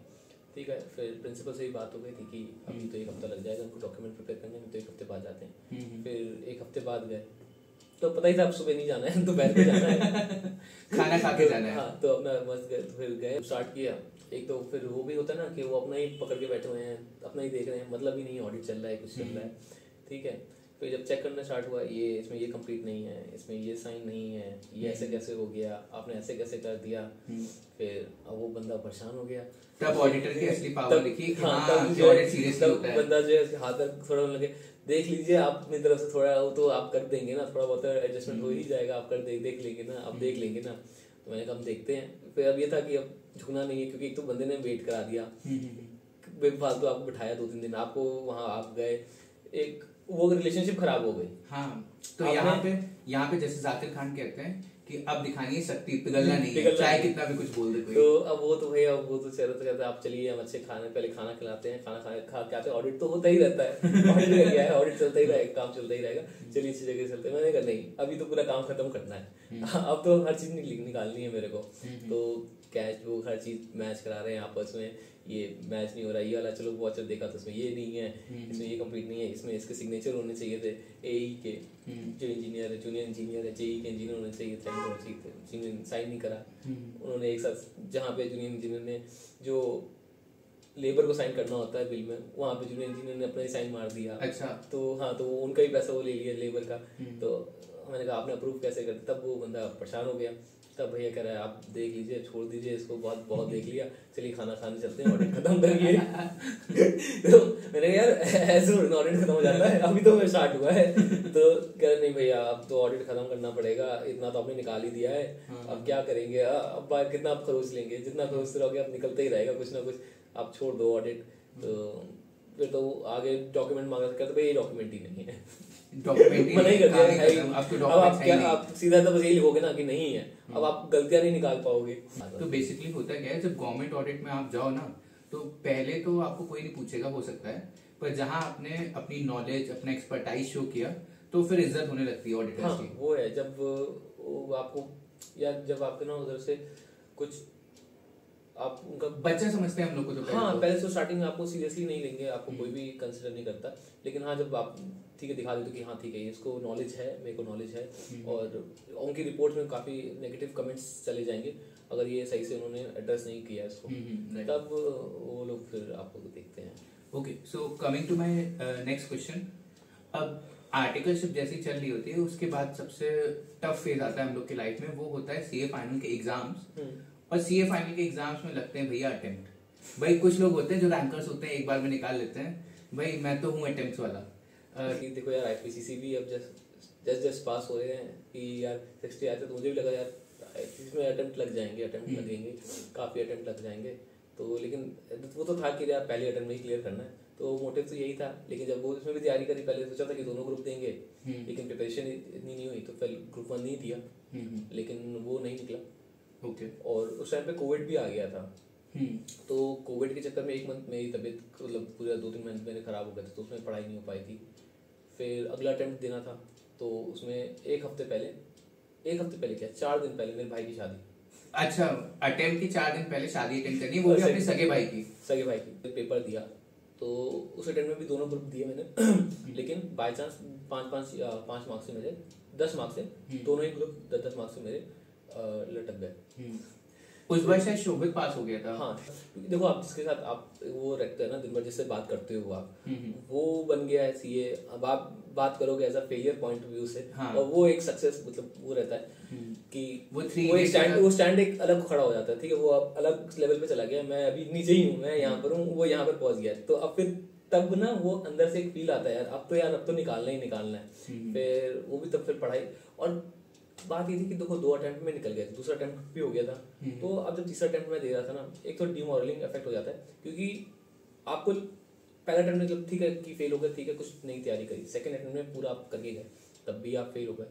ठीक है। फिर प्रिंसिपल से ही बात हो गई थी कि अभी तो एक हफ्ता लग जाएगा उनको डॉक्यूमेंट प्रिपेयर करने में, तो एक हफ्ते बाद जाते हैं। फिर एक हफ्ते बाद गए तो पता ही था अब सुबह नहीं जाना है, दोपहर को जाना है, खाना खा के जाना है। हाँ, तो अपना मस्त गए, फिर गए स्टार्ट किया। एक तो फिर वो भी होता है ना कि वो अपना ही पकड़ के बैठे हुए हैं, अपना ही देख रहे हैं, मतलब ही नहीं ऑडिट चल रहा है, कुछ चल रहा है, ठीक है। फिर जब चेक करना स्टार्ट हुआ, ये इसमें ये कंप्लीट नहीं है, इसमें ये साइन नहीं है, ये ऐसे कैसे हो गया, आपने ऐसे कैसे कर दिया। फिर अब वो बंदा परेशान हो गया, तब ऑडिटर की असली पावर दिखी। हाँ, तब जो बंदा जो है हाथ थोड़ा होने लगे, देख लीजिए आप अपनी तरफ से थोड़ा, वो तो आप कर देंगे ना, थोड़ा बहुत एडजस्टमेंट हो ही जाएगा, आप कर देख देख लेंगे ना, आप देख लेंगे ना। तो मैंने कहा हम देखते हैं। फिर अब ये था कि अब झुकना नहीं है, क्योंकि एक तो बंदे ने वेट करा दिया बेफालतू, तो आपको बिठाया दो तीन दिन, आपको वहाँ आप गए, एक वो रिलेशनशिप खराब हो गई। हाँ, तो यहाँ पे यहाँ पे जैसे जाकिर खान कहते हैं कि अब दिखानी है शक्ति, पिघलना नहीं है, चाहे कितना भी कुछ बोल दे कोई। तो अब वो तो भैया वो तो चेहरा तो कहता है आप चलिए, हम अच्छे खाने पहले खाना खिलाते हैं, खाना खाने खा के आते हैं, ऑडिट तो होता ही रहता है, ऑडिट रह गया है, ऑडिट चलता ही रहेगा, काम चलता ही रहेगा, चलिए इसी जगह चलते। मैंने कहा नहीं, अभी तो पूरा काम खत्म करना है, अब तो हर चीज निकालनी है मेरे को, तो कैश वो हर चीज मैच करा रहे हैं आपस में, ये मैच नहीं हो रहा, ये वाला चलो वॉचर देखा तो इसमें ये नहीं है, इसमें ये कंप्लीट नहीं है, इसमें इसके सिग्नेचर होने चाहिए थे, ए के जो इंजीनियर है, जूनियर इंजीनियर है, जेई के इंजीनियर होने चाहिए थे, इंजीनियर साइन नहीं करा उन्होंने एक साथ। जहाँ पे जूनियर इंजीनियर ने जो लेबर को साइन करना होता है बिल में, वहाँ पे जूनियर इंजीनियर ने अपना ही साइन मार दिया। अच्छा। तो हाँ, तो उनका ही पैसा वो ले लिया लेबर का। तो मैंने कहा आपने अप्रूव कैसे कर दिया, तब वो बंदा परेशान हो गया। तब भैया कह रहा है आप देख लीजिए, छोड़ दीजिए इसको, बहुत बहुत देख लिया, चलिए खाना खाने चलते हैं, ऑडिट खत्म कर लिए। तो मैंने कहा यार ऐसे ऑडिट खत्म हो जाता है, अभी तो मैं स्टार्ट हुआ है। तो कह रहे नहीं भैया अब तो ऑडिट खत्म करना पड़ेगा, इतना तो आपने निकाल ही दिया है, अब क्या करेंगे, अब कितना आप खरोच लेंगे, जितना खरोच रहोगे आप निकलता ही रहेगा कुछ ना कुछ, आप छोड़ दो ऑडिट। तो फिर तो आगे डॉक्यूमेंट मांगा करते, भाई ये डॉक्यूमेंट ही नहीं है, पर जहाँ आपने अपनी नॉलेज अपना एक्सपर्टाइज शो किया तो फिर इज्जत होने लगती है ऑडिटर्स की। वो है जब आपको या जब आपके ना उधर से कुछ आप उनका बच्चा समझते हैं हम लोग को, तो हाँ पहले तो स्टार्टिंग में आपको सीरियसली नहीं लेंगे, आपको कोई भी कंसिडर नहीं करता, लेकिन हाँ जब आप ठीक है दिखा देते कि हाँ ठीक है इसको नॉलेज है, मेरे को नॉलेज है, और उनकी रिपोर्ट में काफ़ी नेगेटिव कमेंट्स चले जाएंगे अगर ये सही से उन्होंने एड्रेस नहीं किया इसको, तब वो लोग फिर आपको देखते हैं। Okay, so coming to my next question. अब आर्टिकलशिप जैसी चल रही होती है, उसके बाद सबसे टफ फेज आता है हम लोग की लाइफ में, वो होता है सी ए फाइनल के एग्जाम्स। और सीए फाइनल के एग्जाम्स में लगते हैं भैया अटेम्प्ट। भाई कुछ लोग होते हैं जो रैंकर्स होते हैं, एक बार में निकाल लेते हैं, भाई मैं तो हूँ अटेम्प्ट वाला। आ, देखो यार आईपीसीसी भी अब जस्ट जस्ट जस्ट पास हो रहे हैं कि यार सिक्सटी आते, तो मुझे भी लगा यार आईपीसीसी में अटेम्प्ट लग जाएंगे, अटेम्प्ट लगेंगे, काफ़ी अटेम्प्ट लग जाएंगे। तो लेकिन वो तो था कि यार पहले अटेम्प्ट में ही क्लियर करना है, तो मोटिव तो यही था। लेकिन जब वो इसमें भी तैयारी करी, पहले सोचा था कि दोनों ग्रुप देंगे, लेकिन प्रिपरेशन इतनी नहीं हुई तो फिर ग्रुप वन नहीं दिया, लेकिन वो नहीं निकला। Okay. और उस टाइम पे कोविड भी आ गया था। hmm. तो कोविड के चक्कर में एक मंथ मेरी तबीयत मतलब पूरा दो तीन मंथ मेरे खराब हो गए थे, तो उसमें पढ़ाई नहीं हो पाई थी। फिर अगला अटेम्प्ट देना था, तो उसमें एक हफ्ते पहले एक हफ्ते पहले क्या चार दिन पहले मेरे भाई की शादी। अच्छा, अटेम्प्ट की चार दिन पहले शादी अटेम्प्ट करनी, वो भी अपने सगे भाई की सगे भाई की पेपर दिया। तो उस अटेम्प्ट में भी दोनों ग्रुप दिए मैंने, लेकिन बाई चांस पाँच पाँच पाँच मार्क्स से मेरे दस मार्क्स से दोनों ही ग्रुप दस दस मार्क्स से मेरे लटक गए। उस बार शायद शोभित पास हो गया था। हाँ, देखो आप जिसके साथ आप वो रखते हैं ना दिन भर, जिससे बात करते हो आप, वो बन गया है सीए। अब आप बात करोगे as a failure point of view से, हाँ। और वो एक सक्सेस मतलब वो रहता है कि वो थ्री वो स्टैंड वो स्टैंड एक अलग खड़ा हो जाता है, ठीक है। वो अब अलग लेवल पे चला गया, मैं अभी नीचे ही हूँ, मैं यहाँ पर हूँ, वो यहाँ पर पहुंच गया। तो अब फिर तब ना वो अंदर से एक फील आता है यार अब तो यार अब तो निकालना ही निकालना है। फिर वो भी तब फिर पढ़ाई, और बात ये थी कि देखो दो अटेम्प्ट में निकल गया था, दूसरा अटेम्प्ट भी हो गया था, तो अब जब तीसरा अटेम्प्ट में दे रहा था ना, एक तो डिमोरलिंग इफेक्ट हो जाता है, क्योंकि आपको पहला अटेम्प्ट में जब ठीक है कि फेल हो गए, ठीक है कुछ नहीं तैयारी करी, सेकंड अटेम्प्ट में पूरा आप करके गए, तब भी आप फेल हो गए,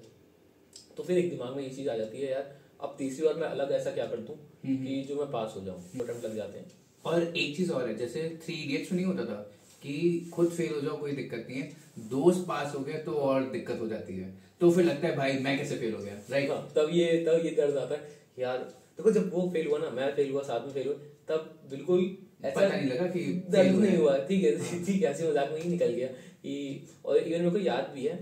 तो फिर एक दिमाग में ये चीज़ आ जाती है यार अब तीसरी बार मैं अलग ऐसा क्या कर दूँ कि जो मैं पास हो जाऊँ, अटेम्प्ट लग जाते हैं। और एक चीज़ और है, जैसे थ्री इडियट्स में नहीं होता था कि खुद फेल हो जाओ कोई दिक्कत नहीं है, दोस्त पास हो गया तो और दिक्कत हो जाती है, तो फिर लगता है भाई मैं कैसे फेल हो गया, राइट। हाँ, तब ये तब ये दर्द आता है यार, देखो तो जब वो फेल हुआ ना, मैं फेल हुआ, साथ में फेल हुआ, तब बिल्कुल ऐसा पता नहीं लगा कि दर्द नहीं हुआ, ठीक है ठीक है, ऐसे मजाक में ही निकल गया कि। और इवन मेरे को याद भी है,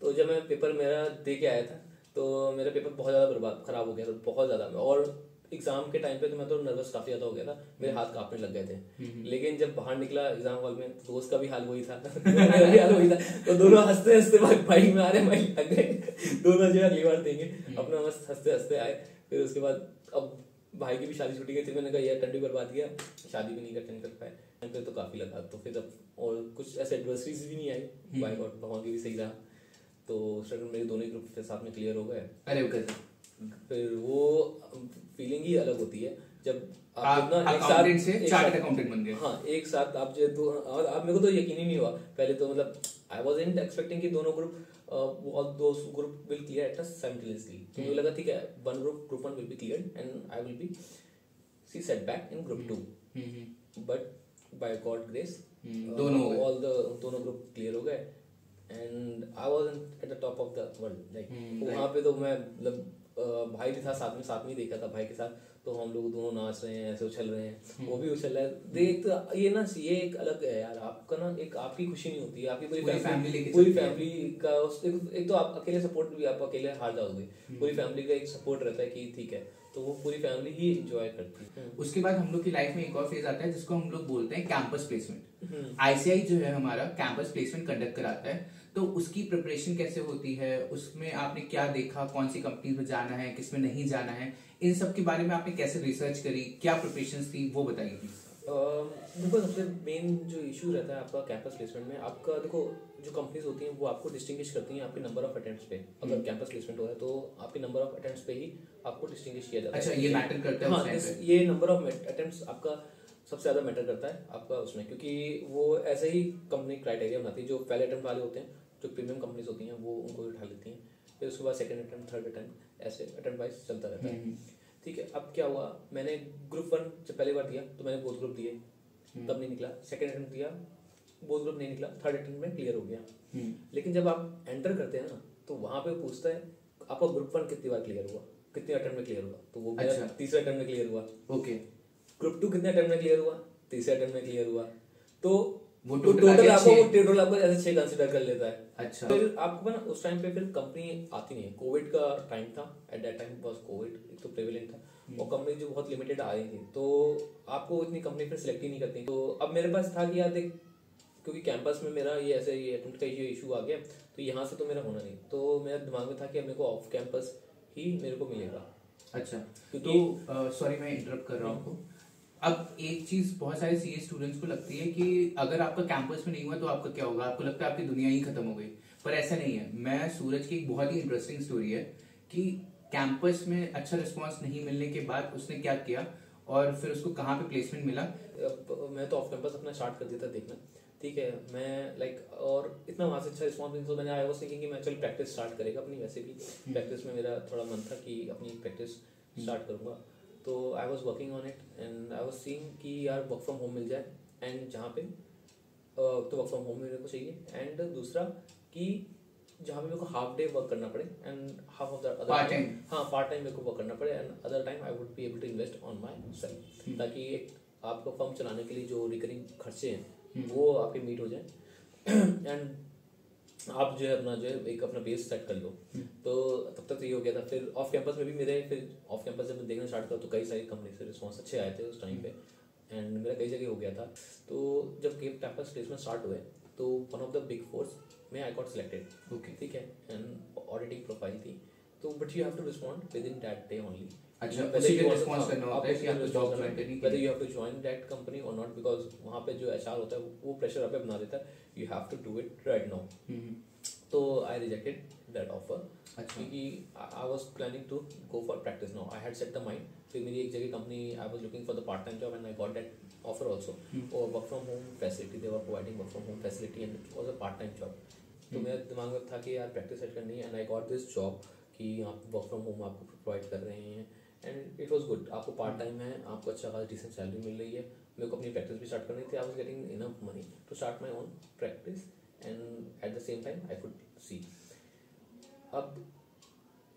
तो जब मैं पेपर मेरा दे के आया था तो मेरा पेपर बहुत ज़्यादा बर्बाद खराब हो गया था, बहुत ज़्यादा, और एग्जाम के टाइम पे तो मैं तो नर्वस काफी ज्यादा हो गया था, मेरे हाथ कांपने लग गए थे, लेकिन जब बाहर निकला एग्जाम हॉल में तो दोस्त का भी हाल वही था हाल वही था, तो दोनों हंसते हंसते भाई में आ रहे, भाई लग गए दोनों जो है अगली बार देंगे अपना, बस हंसते हंसते आए। फिर उसके बाद अब भाई की भी शादी छूटी गई थी, मैंने कहा यार कंट्री बर्बाद किया, शादी भी नहीं अटेंड कर पाए, फिर तो काफी लगा, तो फिर अब और कुछ ऐसे एडवर्सरीज भी नहीं आई, भाई और भगवान की भी सही रहा, तो स्ट्रगल मेरे दोनों ग्रुप के साथ में क्लियर हो गए। अरे फिर वो फीलिंग ही अलग होती है जब आप ना एक साथ से चार्टर्ड अकाउंटेंट बन गए। हाँ, एक साथ आप जो दो, और आप मेरे को तो यकीन ही नहीं हुआ पहले तो, मतलब आई वाज इन एक्सपेक्टिंग कि दोनों ग्रुप दो group will clear at simultaneously, तो मुझे लगा ठीक है one group group one will be clear and I will be see set back in group two, but by God grace दोनों ऑल द दोनों ग्रुप क्लियर हो गए and I was at the top of the world, like वहाँ पे तो मैं मतलब भाई के साथ साथ में साथ में देखा था, भाई के साथ तो हम लोग दोनों नाच रहे हैं, ऐसे उछल रहे हैं, वो भी उछल रहा है, देख तो ये ना ये एक अलग है यार, आपका ना एक आपकी खुशी नहीं होती है, आपकी पूरी फैमिली पूरी फैमिली का एक, एक तो आप अकेले सपोर्ट भी, आप अकेले हार जाओगे, पूरी फैमिली का एक सपोर्ट रहता है कि ठीक है, तो वो पूरी फैमिली ही एंजॉय करती है। उसके बाद हम लोग की लाइफ में एक और फेज आता है जिसको हम लोग बोलते हैं कैंपस प्लेसमेंट। आईसीआई जो है हमारा कैंपस प्लेसमेंट कंडक्ट कराता है, तो उसकी प्रिपरेशन कैसे होती है, उसमें आपने क्या देखा, कौन सी कंपनी में जाना है, किसमें नहीं जाना है, इन सब के बारे में आपने कैसे रिसर्च करी, क्या प्रिपरेशन थी, वो बताइए प्लीज। देखो सबसे मेन जो इशू रहता है आपका कैंपस प्लेसमेंट में, आपका देखो जो कंपनीज होती हैं वो आपको डिस्टिंग्विश करती हैं आपके नंबर ऑफ अटेम्प्ट्स पे। अगर कैंपस प्लेसमेंट हो रहा है तो आपके नंबर ऑफ अटेम्प्ट्स पे ही आपको डिस्टिंग्विश किया जाता है। अच्छा, ये मैटर करता है। हाँ, ये नंबर ऑफ अटेम्प्ट्स आपका सबसे ज़्यादा मैटर करता है आपका उसमें, क्योंकि वो ऐसे ही कंपनी क्राइटेरिया बनाती है। जो पहले अटेम्प्ट वाले होते हैं, जो प्रीमियम कंपनीज होती हैं, वो उनको उठा लेती हैं, फिर उसके बाद सेकेंड अटेम्प्ट, थर्ड अटेम्प्ट, ऐसे अटेम्प्ट वाइज चलता रहता है। ठीक है, अब क्या हुआ, मैंने ग्रुप वन जब पहली बार दिया तो मैंने बोथ ग्रुप दिए, तब नहीं निकला। सेकंड अटेम्प्ट दिया, बोथ ग्रुप नहीं निकला, थर्ड अटेम्प्ट में क्लियर हो गया। लेकिन जब आप एंटर करते हैं ना, तो वहाँ पे पूछता है आपका ग्रुप वन कितनी बार क्लियर हुआ, कितने अटेम्प्ट में क्लियर हुआ, तो वो अच्छा। तीसरे अटेम्प्ट में क्लियर हुआ। ओके, ग्रुप टू कितने अटेम्प्ट में क्लियर हुआ, तीसरे अटेम्प्ट में क्लियर हुआ, तो वो टोटल आपको टोटल आपको ऐसे छह कंसीडर कर लेता है। अच्छा, फिर आपको ना उस टाइम पे फिर कंपनी आती नहीं है, कोविड का टाइम था, एट दैट टाइम बस कोविड एक तो प्रेवेलेंट था और कंपनी जो बहुत लिमिटेड आ रही थी, तो आपको इतनी कंपनी फिर सिलेक्ट ही नहीं करती। तो अब मेरे पास था कि यार देख, क्योंकि कैंपस में मेरा ये ऐसे ये अटेम्प्ट का ये इशू आ गया तो यहाँ से तो मेरा होना नहीं, तो मेरा दिमाग में था कि अब मेरे को ऑफ कैंपस ही मेरे को मिलेगा। अच्छा, तो सॉरी मैं इंटरप्ट कर रहा हूँ। अब एक चीज बहुत सारे सीए स्टूडेंट्स को लगती है कि अगर आपका कैंपस में नहीं हुआ तो आपका क्या होगा, आपको लगता है आपकी दुनिया ही खत्म हो गई, पर ऐसा नहीं है। मैं सूरज की एक बहुत ही इंटरेस्टिंग स्टोरी है कि कैंपस में अच्छा रिस्पांस नहीं मिलने के बाद उसने क्या किया और फिर उसको कहाँ पे प्लेसमेंट मिला। मैं तो ऑफ कैंपस अपना स्टार्ट कर दिया था देखना, ठीक है, मैं लाइक और इतना वहाँ से अच्छा रिस्पॉन्स मिला तो मैंने आई वाज थिंकिंग कि मैं चल प्रैक्टिस स्टार्ट करेगा अपनी, वैसे भी प्रैक्टिस में मेरा थोड़ा मन था कि अपनी प्रैक्टिस स्टार्ट करूँगा। तो I was working on it and I was seeing कि यार वर्क फ्रॉम होम मिल जाए, एंड जहाँ पे तो वर्क फ्रॉम होम मेरे को चाहिए, एंड दूसरा कि जहाँ पे मेरे को हाफ डे वर्क करना पड़े and half of the other part time, हाँ पार्ट टाइम मेरे को वर्क करना पड़े and other time I would be able to invest on my self, ताकि एक आपको फर्म चलाने के लिए जो रिकरिंग खर्चे हैं वो आपके मीट हो जाए एंड आप जो है अपना जो है एक अपना बेस सेट कर लो। तो तब तक तो ये हो गया था। फिर ऑफ कैंपस में भी मेरे फिर ऑफ कैंपस जब मैं देखना स्टार्ट करा तो कई सारी कंपनी से रिस्पॉन्स अच्छे आए थे उस टाइम पे एंड मेरा कई जगह हो गया था। तो जब कैंपस प्लेसमेंट स्टार्ट हुए तो one of the big fours में आई गॉट सिलेक्टेड। ओके, ठीक है, एंड ऑडिटिंग प्रोफाइल थी, तो but you have to respond within that day only. अच्छा, पहले you have to join that company और नॉट, बिकॉज वहाँ पे जो एचआर होता है वो प्रेशर आप पे बना देता है, you have to do it right now. तो आई रिजेक्टेड दैट ऑफर क्योंकि I was planning to go for practice now, I had set the mind. फिर मेरी एक जगह company, I was looking for the part time job and I got that offer also, और work from home facility, they were providing work from home facility and it was a part time job. तो मेरे दिमाग में था कि यार practice set करनी है and I got this job कि आप वर्क फ्रॉम होम आपको प्रोवाइड कर रहे हैं एंड इट वाज गुड, आपको पार्ट टाइम है, आपको अच्छा खासा डिसेंट सैलरी मिल रही है. मेरे को अपनी प्रैक्टिस भी स्टार्ट करनी थी, I was getting enough money to start my own practice and at the same time I could see. अब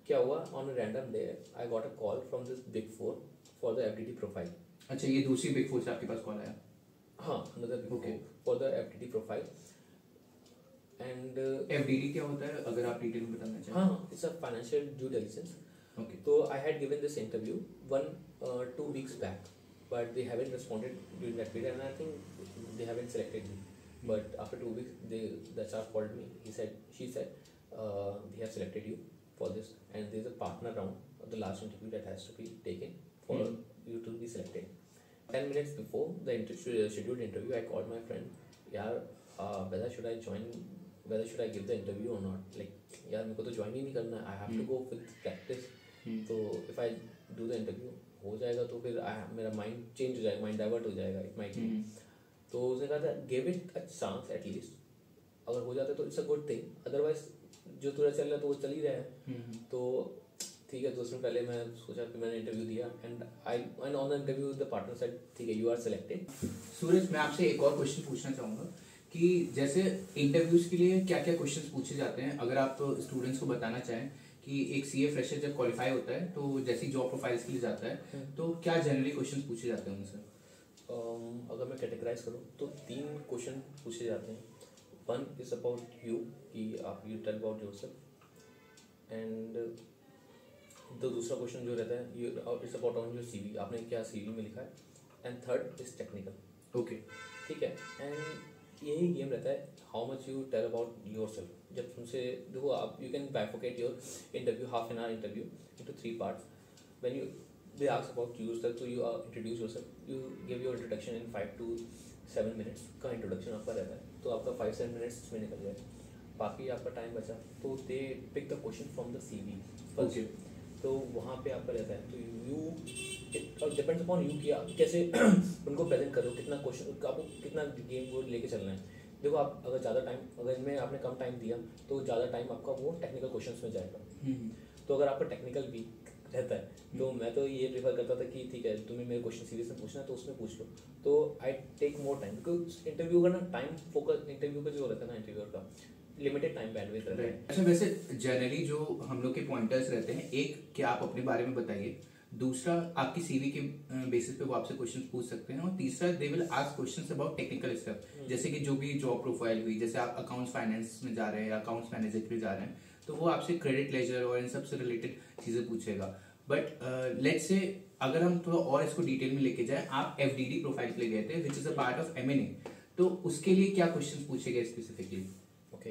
क्या हुआ, on a random day I got a call from this big four for the FDD profile. अच्छा, ये दूसरी big four से आपके पास call आया? हाँ, मतलब okay for the FDD profile. And FDD क्या होता है अगर आप डिटेल में बताना चाहें? हाँ, it's a financial due diligence. Okay, तो I had given this interview one two weeks back but they haven't responded during that period and I think they haven't selected me. But after two weeks, they, the H R called me. He said, she said, uh, we have selected you for this, and there is a partner round, the last interview that has to be taken for mm. you to be selected. Ten minutes before the interview, scheduled interview, I called my friend. Yaar, uh, whether should I join? Whether should I give the interview or not? Like, yaar, मेरे को तो join ही नहीं करना. I have mm. to go with practice. Mm. So if I do the interview, हो जाएगा तो फिर मेरा mind change हो जाएगा, mind divert हो जाएगा. It might be. Mm. तो उसने कहा था give it a chance at least, अगर हो जाता तो it's a good thing, otherwise जो तुरा चल रहा तो वो चल ही रहा है. तो ठीक है, तो उसमें पहले मैं सोचा कि मैंने इंटरव्यू दिया and I and on the interview the partner said ठीक है यू आर सिलेक्टेड. सूरज, मैं आपसे एक और क्वेश्चन पूछना चाहूँगा कि जैसे इंटरव्यूज के लिए क्या क्या क्वेश्चन पूछे जाते हैं, अगर आप स्टूडेंट्स को बताना चाहें कि एक सी ए फ्रेशर जब क्वालिफाई होता है तो जैसे जॉब प्रोफाइल्स के लिए जाता है तो क्या जनरली क्वेश्चन पूछे जाते हैं उनसे? Um, अगर मैं कैटेगराइज करूँ तो तीन क्वेश्चन पूछे जाते हैं. वन इज अबाउट यू कि आप you tell about yourself, and the दूसरा क्वेश्चन जो रहता है you it's about on your CV, आपने क्या सीवी में लिखा है, and third is technical. Okay, ठीक है, एंड यही गेम रहता है how much you tell about yourself. जब तुमसे देखो आप you can bifurcate your interview, half an hour interview into three parts. When you they ask about yourself, so you uh, introduce yourself, you give your introduction in five to seven minutes का introduction आपका रहता है, तो आपका five to seven minutes में निकल जाए, बाकी आपका time बचा तो they pick the question from the C V first. okay. तो वहाँ पे आपका रहता है, तो you it uh, depends upon you कि आप कैसे उनको present करो, कितना question आपको कितना game वो लेके चलना है. देखो आप अगर ज़्यादा time, अगर इनमें आपने कम time दिया तो ज़्यादा time आपका वो technical questions में जाएगा. mm-hmm. तो अगर आपका technical भी रहता है hmm. तो मैं तो ये प्रेफर करता था कि ठीक है तुम्हें मेरे क्वेश्चन सीरीज में पूछना है तो उसमें पूछ लो, तो I take more time because interview का ना टाइम फोकस, इंटरव्यू का जो रहता है ना इंटरव्यूअर का लिमिटेड टाइम बैंडविड्थ रहता है. अच्छा, वैसे जनरली जो हम लोग के पॉइंटर्स रहते हैं, एक क्या आप अपने बारे में बताइए, दूसरा आपकी सीवी के बेसिस पे वो आपसे क्वेश्चन पूछ सकते हैं, और तीसरा they will ask questions about technical stuff, जैसे कि जो भी जॉब प्रोफाइल हुई, जैसे आप अकाउंट्स फाइनेंस में जा रहे हैं या अकाउंट्स मैनेजर में जा रहे हैं तो वो आपसे क्रेडिट लेजर और इन सब से रिलेटेड चीजें पूछेगा. बट लेट्स से अगर हम थोड़ा और इसको डिटेल में लेके जाए, आप एफडीडी प्रोफाइल के लिए गए थे which is a part of MNA, तो उसके लिए क्या क्वेश्चंस पूछे गए स्पेसिफिकली? ओके,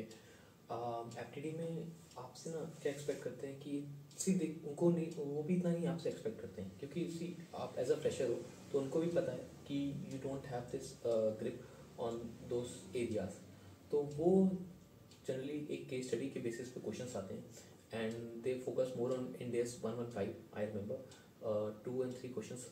एफडीडी में आपसे ना क्या एक्सपेक्ट करते हैं कि सीधे उनको नहीं, वो भी इतना नहीं आपसे एक्सपेक्ट करते हैं क्योंकि सी आप एज अ फ्रेशर हो तो उनको भी पता है कि you don't have this grip on those areas, तो वो जनरली एक केस स्टडी के बेसिस पे क्वेश्चंस आते हैं and they focus more on India one one five. I remember two and three questions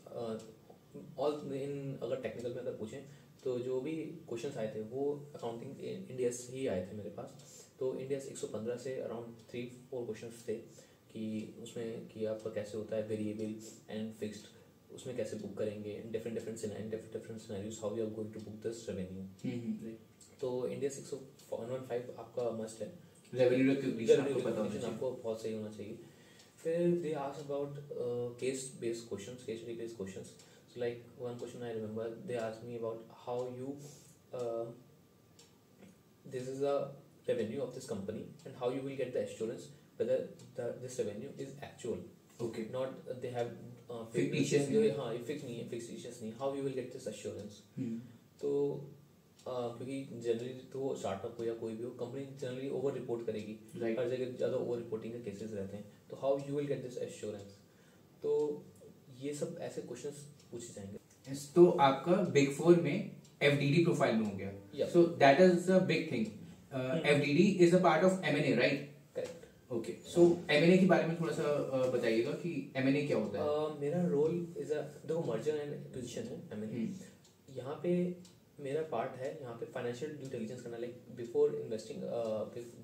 all in, अगर टेक्निकल में अगर पूछें तो जो भी क्वेश्चंस आए थे वो अकाउंटिंग इंडिया से ही आए थे मेरे पास, तो इंडिया से एक सौ पंद्रह से अराउंड थ्री फोर क्वेश्चंस थे कि उसमें कि आपका कैसे होता है वेरिएबल एंड फिक्स्ड, उसमें कैसे बुक करेंगे, different different different different scenarios, how you are going to book this revenue. तो India six one one five आपका मस्ट है, रेवेन्यू रिकग्निशन आपको बहुत सही होना चाहिए. फिर they ask about case based questions, case study based questions, so like one question I remember they ask me about how you this is the revenue of this company and how you will get the assurance whether the this revenue is actual. okay, not uh, they have uh, fictitious जो हाँ ये fix नहीं है, fictitious नहीं, how you will get this assurance. hmm. तो uh, क्योंकि generally तो startup हो या कोई भी हो कंपनी जनरली ओवर रिपोर्ट करेगी, right. हर जगह ज़्यादा ओवर रिपोर्टिंग के केसेस रहते हैं, तो how you will get this assurance, तो ये सब ऐसे क्वेश्चंस पूछे जाएंगे. yes, तो आपका बिग फोर में एफडीडी प्रोफाइल में हो गया, so that is a big thing. FDD is a part of MNA, right? Correct. Okay, so MNA के बारे में थोड़ा सा uh, बताइएगा कि एमएनए क्या होता है. uh, मेरा रोल इज अ दो मर्जर एंड एक्विजिशन है एमएनए. यहाँ पे मेरा पार्ट है, यहाँ पे फाइनेंशियल ड्यू डिलिजेंस करना, लाइक बिफोर इन्वेस्टिंग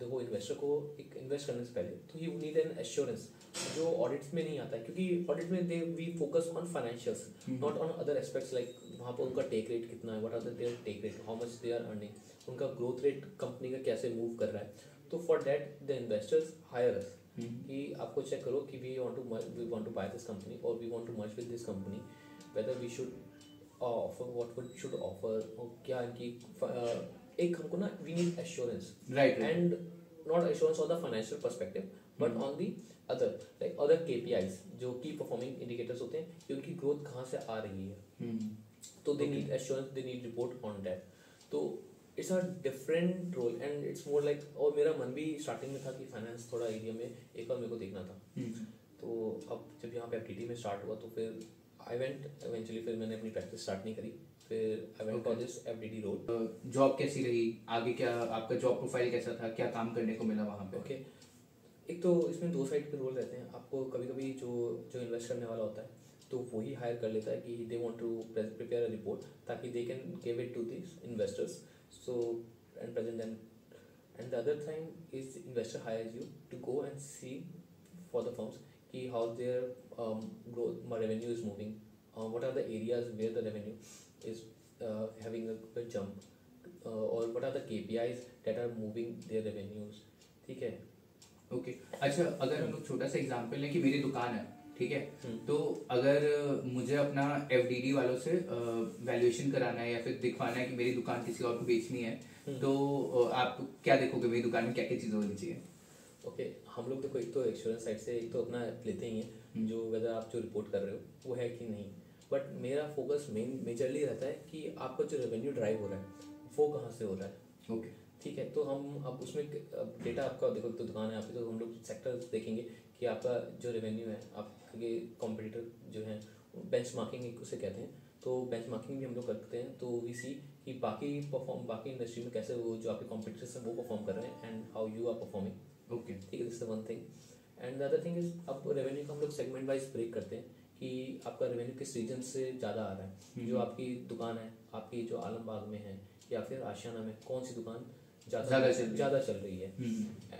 देखो इन्वेस्टर को एक इन्वेस्ट करने से पहले तो ही नीड एन एश्योरेंस जो ऑडिट्स में नहीं आता है, क्योंकि ऑडिट में they we focus on financials not on other aspects. Like वहाँ पर उनका टेक रेट कितना है, what are their take rate, how much they are earning, उनका ग्रोथ रेट कंपनी का कैसे मूव कर रहा है. तो for that the investors hire us कि आपको चेक करो कि we want to we want to buy this company और we want to merge with this company, whether we should offer what we should offer और क्या इनकी एक हमको ना we need assurance, right? And not assurance on the financial perspective but on the other like other K P Is जो की performing indicators होते हैं कि उनकी ग्रोथ कहाँ से आ रही है. तो they need assurance, they need report on that. तो it's a different role and it's more like. और मेरा मन भी स्टार्टिंग में था कि फाइनेंस थोड़ा एरिया में एक बार मेरे को देखना था. hmm. तो अब जब यहाँ पे एफडीडी में स्टार्ट हुआ तो फिर आई वेंट इवेंचुअली फिर मैंने अपनी प्रैक्टिस स्टार्ट नहीं करी, फिर I went for this FDD role. Job कैसी रही आगे, क्या आपका जॉब प्रोफाइल कैसा था, क्या काम करने को मिला वहाँ पे? Okay okay. एक तो इसमें दो साइड पे रोल रहते हैं. आपको कभी कभी जो जो इन्वेस्ट करने वाला होता है तो वही हायर कर लेता है कि they want to prepare a report ताकि they can give it to this investors. so and present and and the other thing is investor hires you to go and see for the firms ki how their um, growth revenue is moving, uh, what are the areas where the revenue is uh, having a, a jump, uh, or what are the K P Is that are moving their revenues. ठीक है, okay. अच्छा, अगर हम लोग छोटा सा example लें कि मेरी दुकान है, ठीक है, तो अगर मुझे अपना एफडीडी वालों से वैल्यूएशन कराना है या फिर दिखवाना है कि मेरी दुकान किसी और को बेचनी है, तो आप क्या देखोगे मेरी दुकान में क्या क्या चीज़ें होनी चाहिए? ओके okay, हम लोग देखो एक तो इंश्योरेंस साइड से एक तो अपना लेते ही हैं जो वेदर आप जो रिपोर्ट कर रहे हो वो है कि नहीं, बट मेरा फोकस मेन मेजरली रहता है कि आपका जो रेवेन्यू ड्राइव हो रहा है वो कहाँ से हो रहा है. ओके, ठीक है. तो हम अब उसमें डेटा आपका देखो तो दुकान है आपकी, तो हम लोग सेक्टर देखेंगे कि आपका जो रेवेन्यू है, आपके कॉम्पिटिटर जो हैं, बेंचमार्किंग उसे कहते हैं, तो बेंचमार्किंग भी हम लोग करते हैं. तो वी सी कि बाकी परफॉर्म बाकी इंडस्ट्री में कैसे वो जो आपके कॉम्पिटिटर्स हैं वो परफॉर्म कर रहे हैं and how you are performing. Okay, ठीक है, this is one thing. And the other thing is अब रेवेन्यू को हम लोग सेगमेंट वाइज ब्रेक करते हैं कि आपका रेवेन्यू किस रीजन से ज़्यादा आ रहा है. जो आपकी दुकान है आपकी जो आलमबाग में है या फिर आशियाना में कौन सी दुकान ज़्यादा ज़्यादा चल रही है.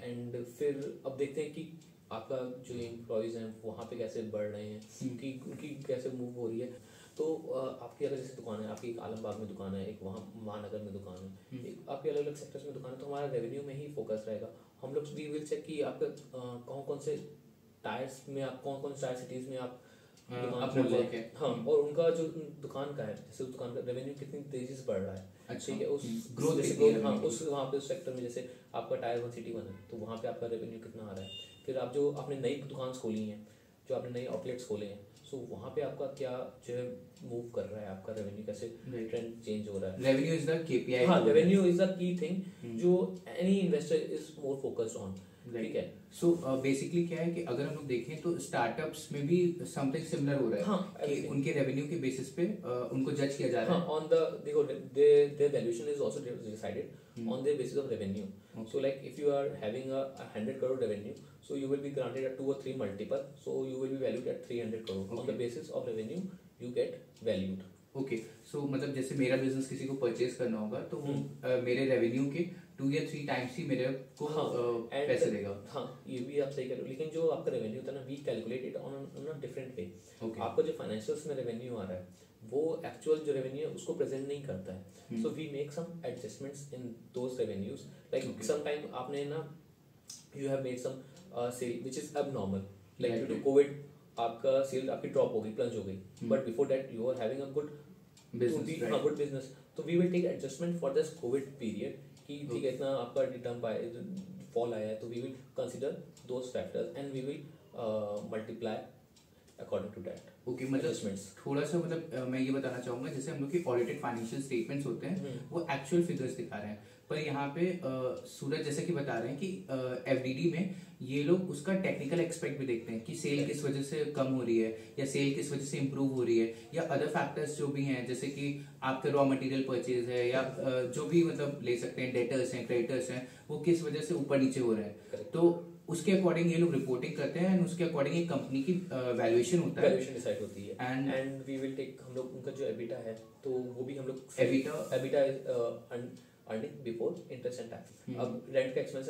एंड फिर अब देखते हैं कि आपका जो एम्प्लॉयज़ हैं वहाँ पे कैसे बढ़ रहे हैं, उनकी उनकी कैसे मूव हो रही है. तो आपकी अगर जैसे दुकान है, आपकी एक आलमबाग में दुकान है, एक वहाँ महानगर में दुकान है, एक आपके अलग अलग सेक्टर्स में दुकान है, तो हमारा रेवेन्यू में ही फोकस रहेगा. हम लोग वी विल चेक कि आपका कौन कौन से टायर्स में आप कौन कौन से टायर सिटीज़ में आप दुकान, हाँ, और उनका जो दुकान का है जैसे दुकान का रेवेन्यू कितनी तेजी से बढ़ रहा है. अच्छा, ठीक है, उस ग्रोथ जैसे हाँ उस वहाँ पे उस सेक्टर में जैसे आपका टायर वन सिटी वन है तो वहाँ पे आपका रेवेन्यू कितना आ रहा है. फिर आप जो आपने नई दुकान खोली हैं, जो आपने नए आउटलेट्स खोले हैं, सो वहाँ पे आपका क्या जो है मूव कर रहा है, आपका रेवेन्यू कैसे ट्रेंड चेंज हो रहा है. Revenue is the KPI. हाँ, revenue is the key thing जो any investor is more focused on. ठीक है, सो बेसिकली क्या है कि अगर हम लोग देखें तो स्टार्टअप्स में भी समथिंग सिमिलर हो रहा है. हाँ, कि उनके रेवेन्यू के बेसिस पे uh, उनको जज किया जा रहा है ऑन द देखो there there valuation is also decided on the basis of revenue. So like if you are having a hundred crore revenue, so you will be granted a two और three multiple, so you will be valued at three hundred crore. On the basis of revenue you get valued. Okay, so मतलब जैसे मेरा business किसी को purchase करना होगा तो वो मेरे रेवेन्यू के टू या थ्री टाइम्स ही मेरे को हाँ, uh, पैसे देगा. हाँ, ये भी आप सही कह रहे हो, लेकिन जो आपका रेवेन्यू होता है ना we calculated on on a different way. आपका जो फाइनेंशियल्स में रेवेन्यू आ रहा है वो एक्चुअल जो रेवेन्यू है उसको प्रेजेंट नहीं करता है. So we make some adjustments in those revenues. Like some time आपने ना you have made some sale which is abnormal, like due to Covid आपका सेल आपकी ड्रॉप हो गई, प्लंज हो गई, but before that you are having a good business, a good business. तो we will take adjustment for this Covid period कि ठीक है इतना आपका डंप आया, फॉल आया है, तो we will consider those factors and we will multiply according to that. Okay, मतलब थोड़ा सा मतलब मैं ये बताना चाहूंगा जैसे हम लोग के ऑडिटेड फाइनेंशियल स्टेटमेंट्स होते हैं वो एक्चुअल फिगर्स दिखा रहे हैं, पर यहाँ पे सूरज जैसे कि बता रहे हैं कि एफडीडी में ये लोग उसका टेक्निकल एक्सपेक्ट भी देखते हैं कि सेल किस वजह से कम हो रही है या सेल किस वजह से इम्प्रूव हो रही है या अदर फैक्टर्स जो भी हैं जैसे कि आपके रॉ मटेरियल परचेज है या जो भी मतलब ले सकते हैं डेटर्स हैं क्रेडिटर्स हैं वो किस वजह से ऊपर नीचे हो रहे हैं तो उसके अकॉर्डिंग ये लोग रिपोर्टिंग करते हैं एंड उसके अकॉर्डिंग ये कंपनी की वैल्यूएशन होता है वैल्यूएशन डिसाइड होती है and and we will take हम लोग उनका जो एबिटा है तो वो भी हम लोग EBITDA EBITDA earning before interest and tax. अब रेंट का एक्सपेंस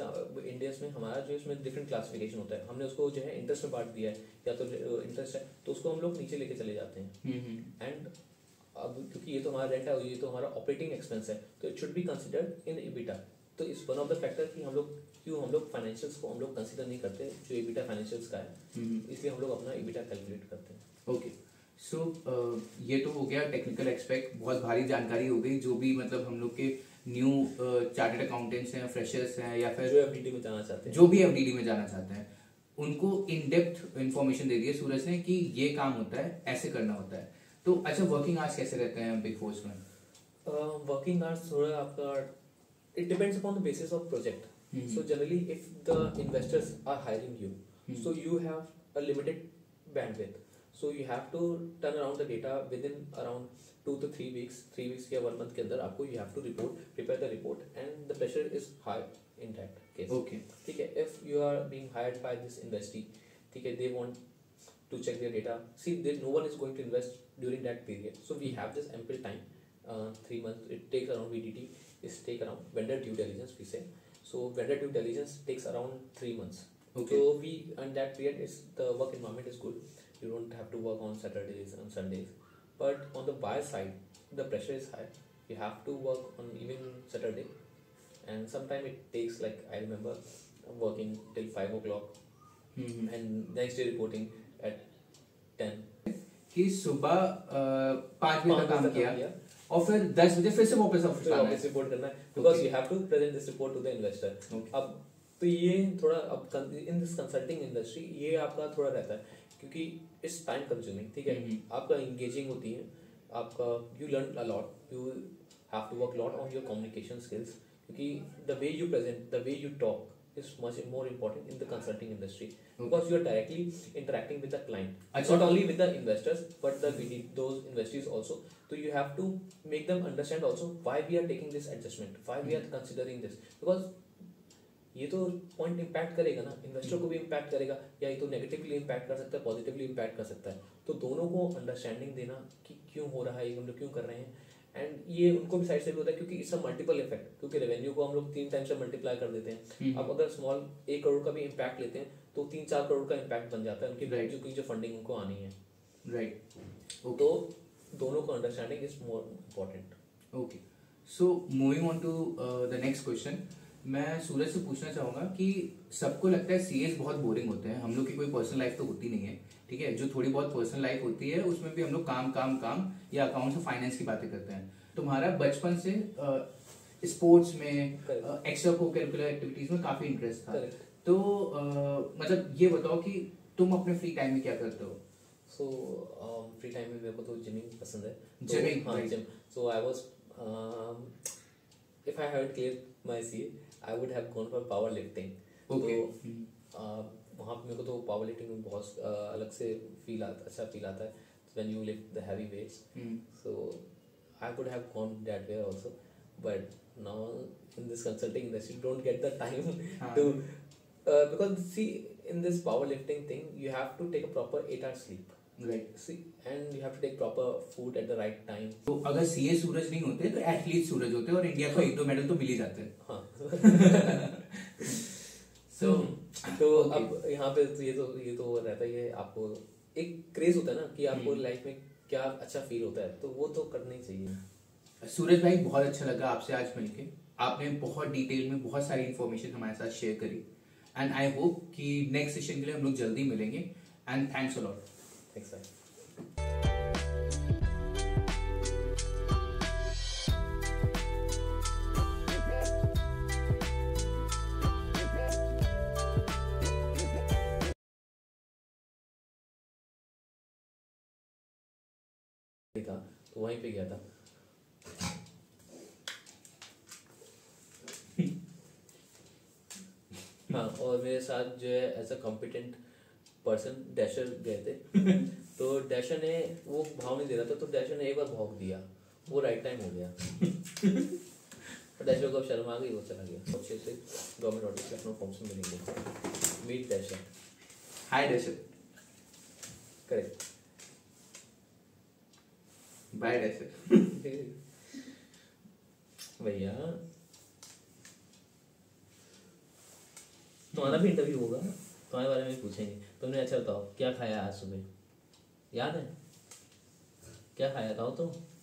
इंडिया में हमारा जो इसमें डिफरेंट क्लासिफिकेशन होता है हमने उसको जो है इंटरेस्ट में बांट दिया है या तो इंटरेस्ट है तो उसको हम लोग नीचे लेके चले जाते हैं एंड अब क्योंकि ये तो हमारा रेंट है ये तो हमारा ऑपरेटिंग एक्सपेंस है तो it should be considered in EBITDA तो इस वन ऑफ द फैक्टर कि हम लोग क्यों हम लोग फाइनेंशियल्स को हम लोग कंसीडर नहीं करते जो एबिटा फाइनेंशियल्स का है इसलिए हम लोग अपना एबिटा कैलकुलेट करते हैं। ओके सो ये तो हो गया टेक्निकल एक्सपेक्ट, बहुत भारी जानकारी हो गई जो भी मतलब हम लोग के न्यू चार्टर्ड अकाउंटेंट्स हैं फ्रेशर्स हैं या फिर जो एफडीडी में जाना चाहते हैं जो भी एफडीडी में जाना चाहते हैं उनको इन डेप्थ इन्फॉर्मेशन दे दी है सूरज ने कि ये काम होता है ऐसे करना होता है। तो अच्छा वर्किंग आवर्स कैसे रहते हैं बिग फोर में? वर्किंग आवर्स थोड़ा आपका it depends upon the basis of project so generally if the investors are hiring you mm-hmm. so you have a limited bandwidth so you have to turn around the data within around two to three weeks three weeks या one month के अंदर आपको you have to report prepare the report and the pressure is high in that case okay ठीक है if you are being hired by this investee ठीक है they want to check their data see there no one is going to invest during that period so we have this ample time uh, three months it takes around V D D is take around vendor due diligence we say so vendor due diligence takes around three months okay so we and that period is the work environment is good you don't have to work on Saturdays and Sundays but on the buyer side the pressure is high you have to work on even Saturday and sometimes it takes like I remember working till five o'clock mm-hmm. and next day reporting at ten कि सुबह पाँच बजे तक काम किया और फिर दस बजे फिर से वापस ऑफिस आना है रिपोर्ट करना है because you have to present this report to the investor. अब तो ये थोड़ा अब इन दिस कंसल्टिंग इंडस्ट्री ये आपका थोड़ा रहता है क्योंकि इट्स टाइम कंज्यूमिंग ठीक है आपका एंगेजिंग होती है आपका you learn a lot you have to work lot on your communication skills क्योंकि the way you present the way you talk is much more important in the consulting industry okay. because you are directly interacting with the client Achha. not only with the investors but the those investees also so you have to make them understand also why we are taking this adjustment why mm-hmm. we are considering this because ये तो point impact करेगा ना investor को भी impact करेगा या ये तो नेगेटिवली इम्पैक्ट कर सकता है पॉजिटिवली इम्पैक्ट कर सकता है तो दोनों को अंडरस्टैंडिंग देना कि क्यों हो रहा है ये हम लोग क्यों कर रहे हैं एंड ये उनको भी साइड से भी होता है क्योंकि इसका मल्टीपल इफेक्ट क्योंकि रेवेन्यू को हम लोग तीन टाइम से मल्टीप्लाई कर देते हैं अब अगर स्मॉल एक करोड़ का भी इम्पैक्ट लेते हैं तो तीन चार करोड़ का इम्पैक्ट बन जाता है उनकी रेवेन्यू की जो फंडिंग उनको आनी है राइट right. तो okay. दोनों को understanding is more important. Okay so moving on to the next question मैं सूरज से पूछना चाहूंगा कि सबको लगता है सीएस बहुत बोरिंग होते हैं हम लोग की कोई पर्सनल लाइफ तो होती नहीं है ठीक है जो थोड़ी बहुत पर्सनल लाइफ होती है उसमें भी हम लोग काम काम काम या अकाउंट्स और फाइनेंस की बातें करते हैं। तुम्हारा बचपन से स्पोर्ट्स में एक्स्ट्रा को करिकुलर एक्टिविटीज में काफी इंटरेस्ट था तो आ, मतलब ये बताओ कि तुम अपने फ्री टाइम में क्या करते हो? सो फ्री टाइम में मेरे को तो जिमिंग पसंद है जिमिंग हां gym so I was if I haven't cleared my CA I would have gone for power lifting. Okay. तो uh, वहाँ पे मेरे को तो power lifting में बहुत uh, अलग से feel आता अच्छा feel आता है when you lift the heavy weights. Mm. So I would have gone that way also, but now in this consulting industry don't get the time to uh, because see in this power lifting thing you have to take a proper eight hour sleep. Right. See and you have to take proper food at the right time. तो अगर C A सूरज नहीं होते तो athlete सूरज होते और India को एक दो मेडल तो मिल ही जाते हैं. हाँ. so, तो okay. अब यहाँ पे ये तो ये तो रहता ही है आपको एक क्रेज होता है ना कि आपको लाइफ में क्या अच्छा फील होता है तो वो तो करना ही चाहिए। सूरज भाई बहुत अच्छा लगा आपसे आज मिलके, आपने बहुत डिटेल में बहुत सारी इन्फॉर्मेशन हमारे साथ शेयर करी एंड आई होप कि नेक्स्ट सेशन के लिए हम लोग जल्दी मिलेंगे and thanks a lot. Thanks sir. तो वहीं पे गया था। हाँ, और मेरे साथ जो है as a competent person dasher गए थे तो डैशर ने वो भाव नहीं दे रहा था, तो डैशर ने एक बार भौंक दिया, वो राइट टाइम हो गया डैशर को अब शर्म आ गई, वो चला गया अच्छे से गवर्नमेंट ऑडिट के अपने फॉर्म्स में मिलेंगे। Meet dasher, hi dasher, correct, bye dasher भैया तुम्हारा भी इंटरव्यू होगा, तुम्हारे बारे में पूछेंगे। तुमने अच्छा बताओ क्या खाया आज सुबह, याद है क्या खाया, बताओ तो